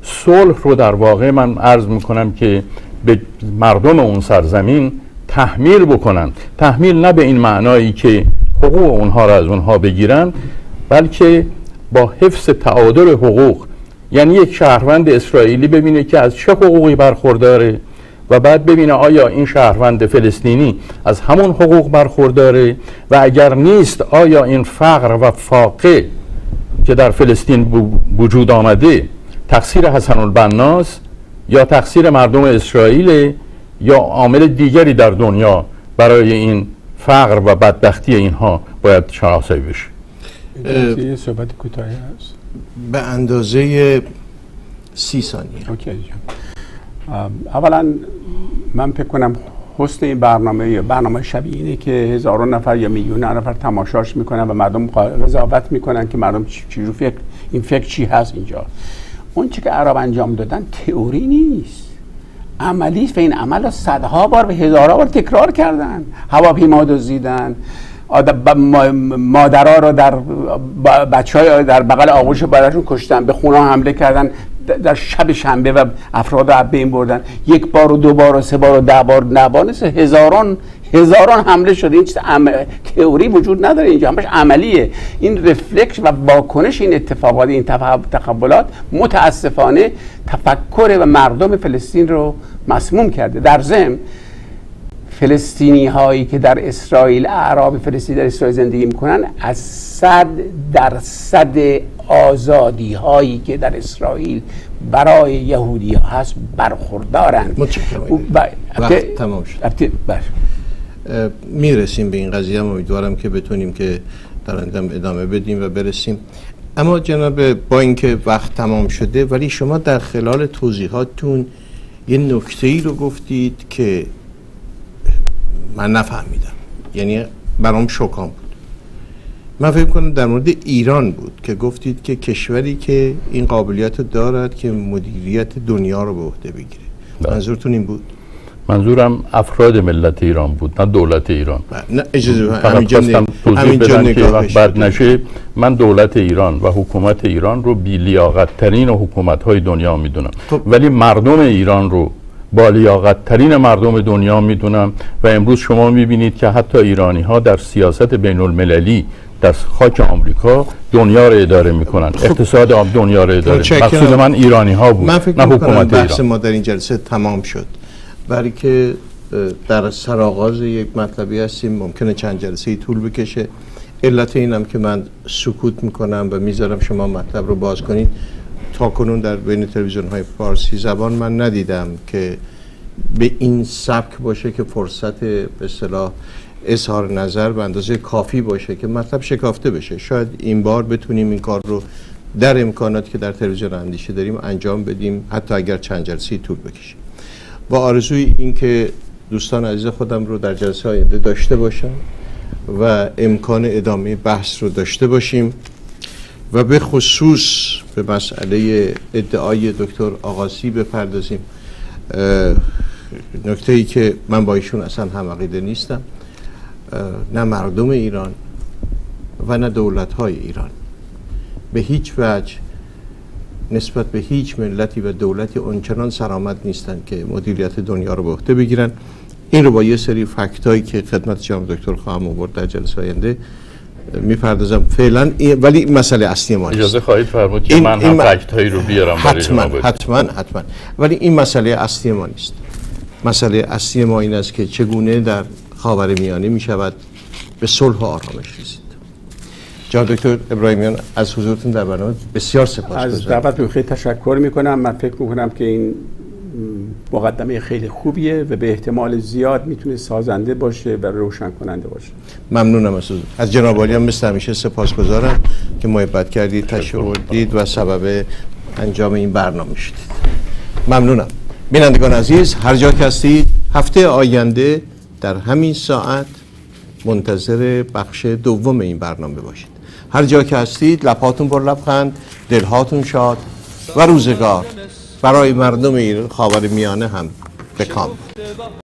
صلح رو در واقع من عرض میکنم که به مردم اون سرزمین تحمیل بکنند. تحمیل نه به این معنایی که حقوق اونها رو از اونها بگیرند، بلکه با حفظ تعادل حقوق. یعنی یک شهروند اسرائیلی ببینه که از چه حقوقی برخورداره و بعد ببینه آیا این شهروند فلسطینی از همون حقوق برخورداره و اگر نیست آیا این فقر و فاقه که در فلسطین وجود آمده تقصیر حسن البناست یا تقصیر مردم اسرائیل یا عامل دیگری در دنیا برای این فقر و بدبختی اینها باید شناسایی بشه. یه صحبت کوتاه هست به اندازه 30 ثانیه. اولا من فکر کنم حسن این برنامه شبیه اینه که هزاران نفر یا میلیون نفر تماشاش میکنن و مردم قضاوت میکنن که مردم چی فکر این فکر چی هست. اینجا اون چی که عرب انجام دادن تئوری نیست، عملیست و این عمل را صدها بار و هزارها بار تکرار کردن. هواپیما دزدیدن، مادرها را در بچه‌ها در بغل آغوش براشون کشتن، به خونه حمله کردن، در شب شنبه و افراد رو عبه این بردن. یک بار و دو بار و سه بار و 10 بار نبانست، هزاران حمله شده. این چیز تئوری وجود نداره، اینجا همش عملیه. این رفلکس و واکنش این اتفاقات، این تقبلات متاسفانه تفکر و مردم فلسطین رو مسموم کرده. در ضمن فلسطینی هایی که در اسرائیل، اعراب فلسطینی در اسرائیل زندگی میکنن، از 100% آزادی هایی که در اسرائیل برای یهودی ها هست برخوردارند. وقت تمام شد، میرسیم به این قضیه. امیدوارم که بتونیم که در ادامه بدیم و برسیم. اما جناب، با اینکه وقت تمام شده، ولی شما در خلال توضیحاتتون یه نکته‌ای رو گفتید که من نفهمیدم، یعنی برام شوکان بود. من فکر کنم در مورد ایران بود که گفتید که کشوری که این قابلیت دارد که مدیریت دنیا رو به عهده بگیره. منظورتون این بود؟ منظورم افراد ملت ایران بود، نه دولت ایران. نه اجازه همینجا نگاه بد نشه. من دولت ایران و حکومت ایران رو بی‌لیاقت‌ترین حکومت‌های دنیا میدونم، ولی مردم ایران رو با لیاقت‌ترین مردم دنیا میدونم. و امروز شما میبینید که حتی ایرانی ها در سیاست بین المللی در خاک آمریکا دنیا رو اداره میکنن، اقتصاد دنیا رو اداره. مقصود من ایرانی ها بود، من فکر نه حکومت ایران. بحث ما در این جلسه تمام شد، برای که در سرآغاز یک مطلبی هستیم، ممکنه چند جلسه طول بکشه. علت اینم که من سکوت میکنم و میذارم شما مطلب رو باز کنید. تا کنون در بین تلویزیون های فارسی زبان من ندیدم که به این سبک باشه که فرصت به اصطلاح اظهار نظر به اندازه کافی باشه که مطلب شکافته بشه. شاید این بار بتونیم این کار رو در امکاناتی که در تلویزیون اندیشه داریم انجام بدیم، حتی اگر چند جلسه طول بکشه. با آرزوی اینکه دوستان عزیز خودم رو در جلسه آینده داشته باشم و امکان ادامه بحث رو داشته باشیم و به خصوص به مسئله ادعای دکتر آقاسی بپردازیم. نکته‌ای که من با ایشون اصلا هم عقیده نیستم، نه مردم ایران و نه دولت‌های ایران به هیچ وجه نسبت به هیچ ملتی و دولتی اونچنان سرآمد نیستند که مدیریت دنیا رو به عهده بگیرن. این رو با یه سری فکتایی که خدمت جناب دکتر خواهم آورد در جلسه آینده میپردازم. فعلا ولی مسئله اصلی ما نیست. اجازه خواهید فرمود که من هم فکتایی رو بیارم برای شما بگم. حتما ولی این مسئله اصلی ما نیست. مسئله اصلی ما این است که چگونه در خاورمیانه میشود به صلح و آرامش رسید. جناب دکتر ابراهیمیان از حضورتون در برنامه بسیار سپاسگزارم. از دعوتتون خیلی تشکر میکنم. من فکر میکنم که این مقدمه خیلی خوبیه و به احتمال زیاد میتونه سازنده باشه و روشن کننده باشه. ممنونم از جناب عالی هم مثل همیشه سپاسگزارم که محبت کردید، تشریف آوردید و سبب انجام این برنامه شدید. ممنونم. بینندگان عزیز، هر جا که هستید هفته آینده در همین ساعت منتظر بخش دوم این برنامه باشید. هر جا که هستید لبهاتون پر لبخند، دلهاتون شاد و روزگار برای مردم خاورمیانه هم به کام.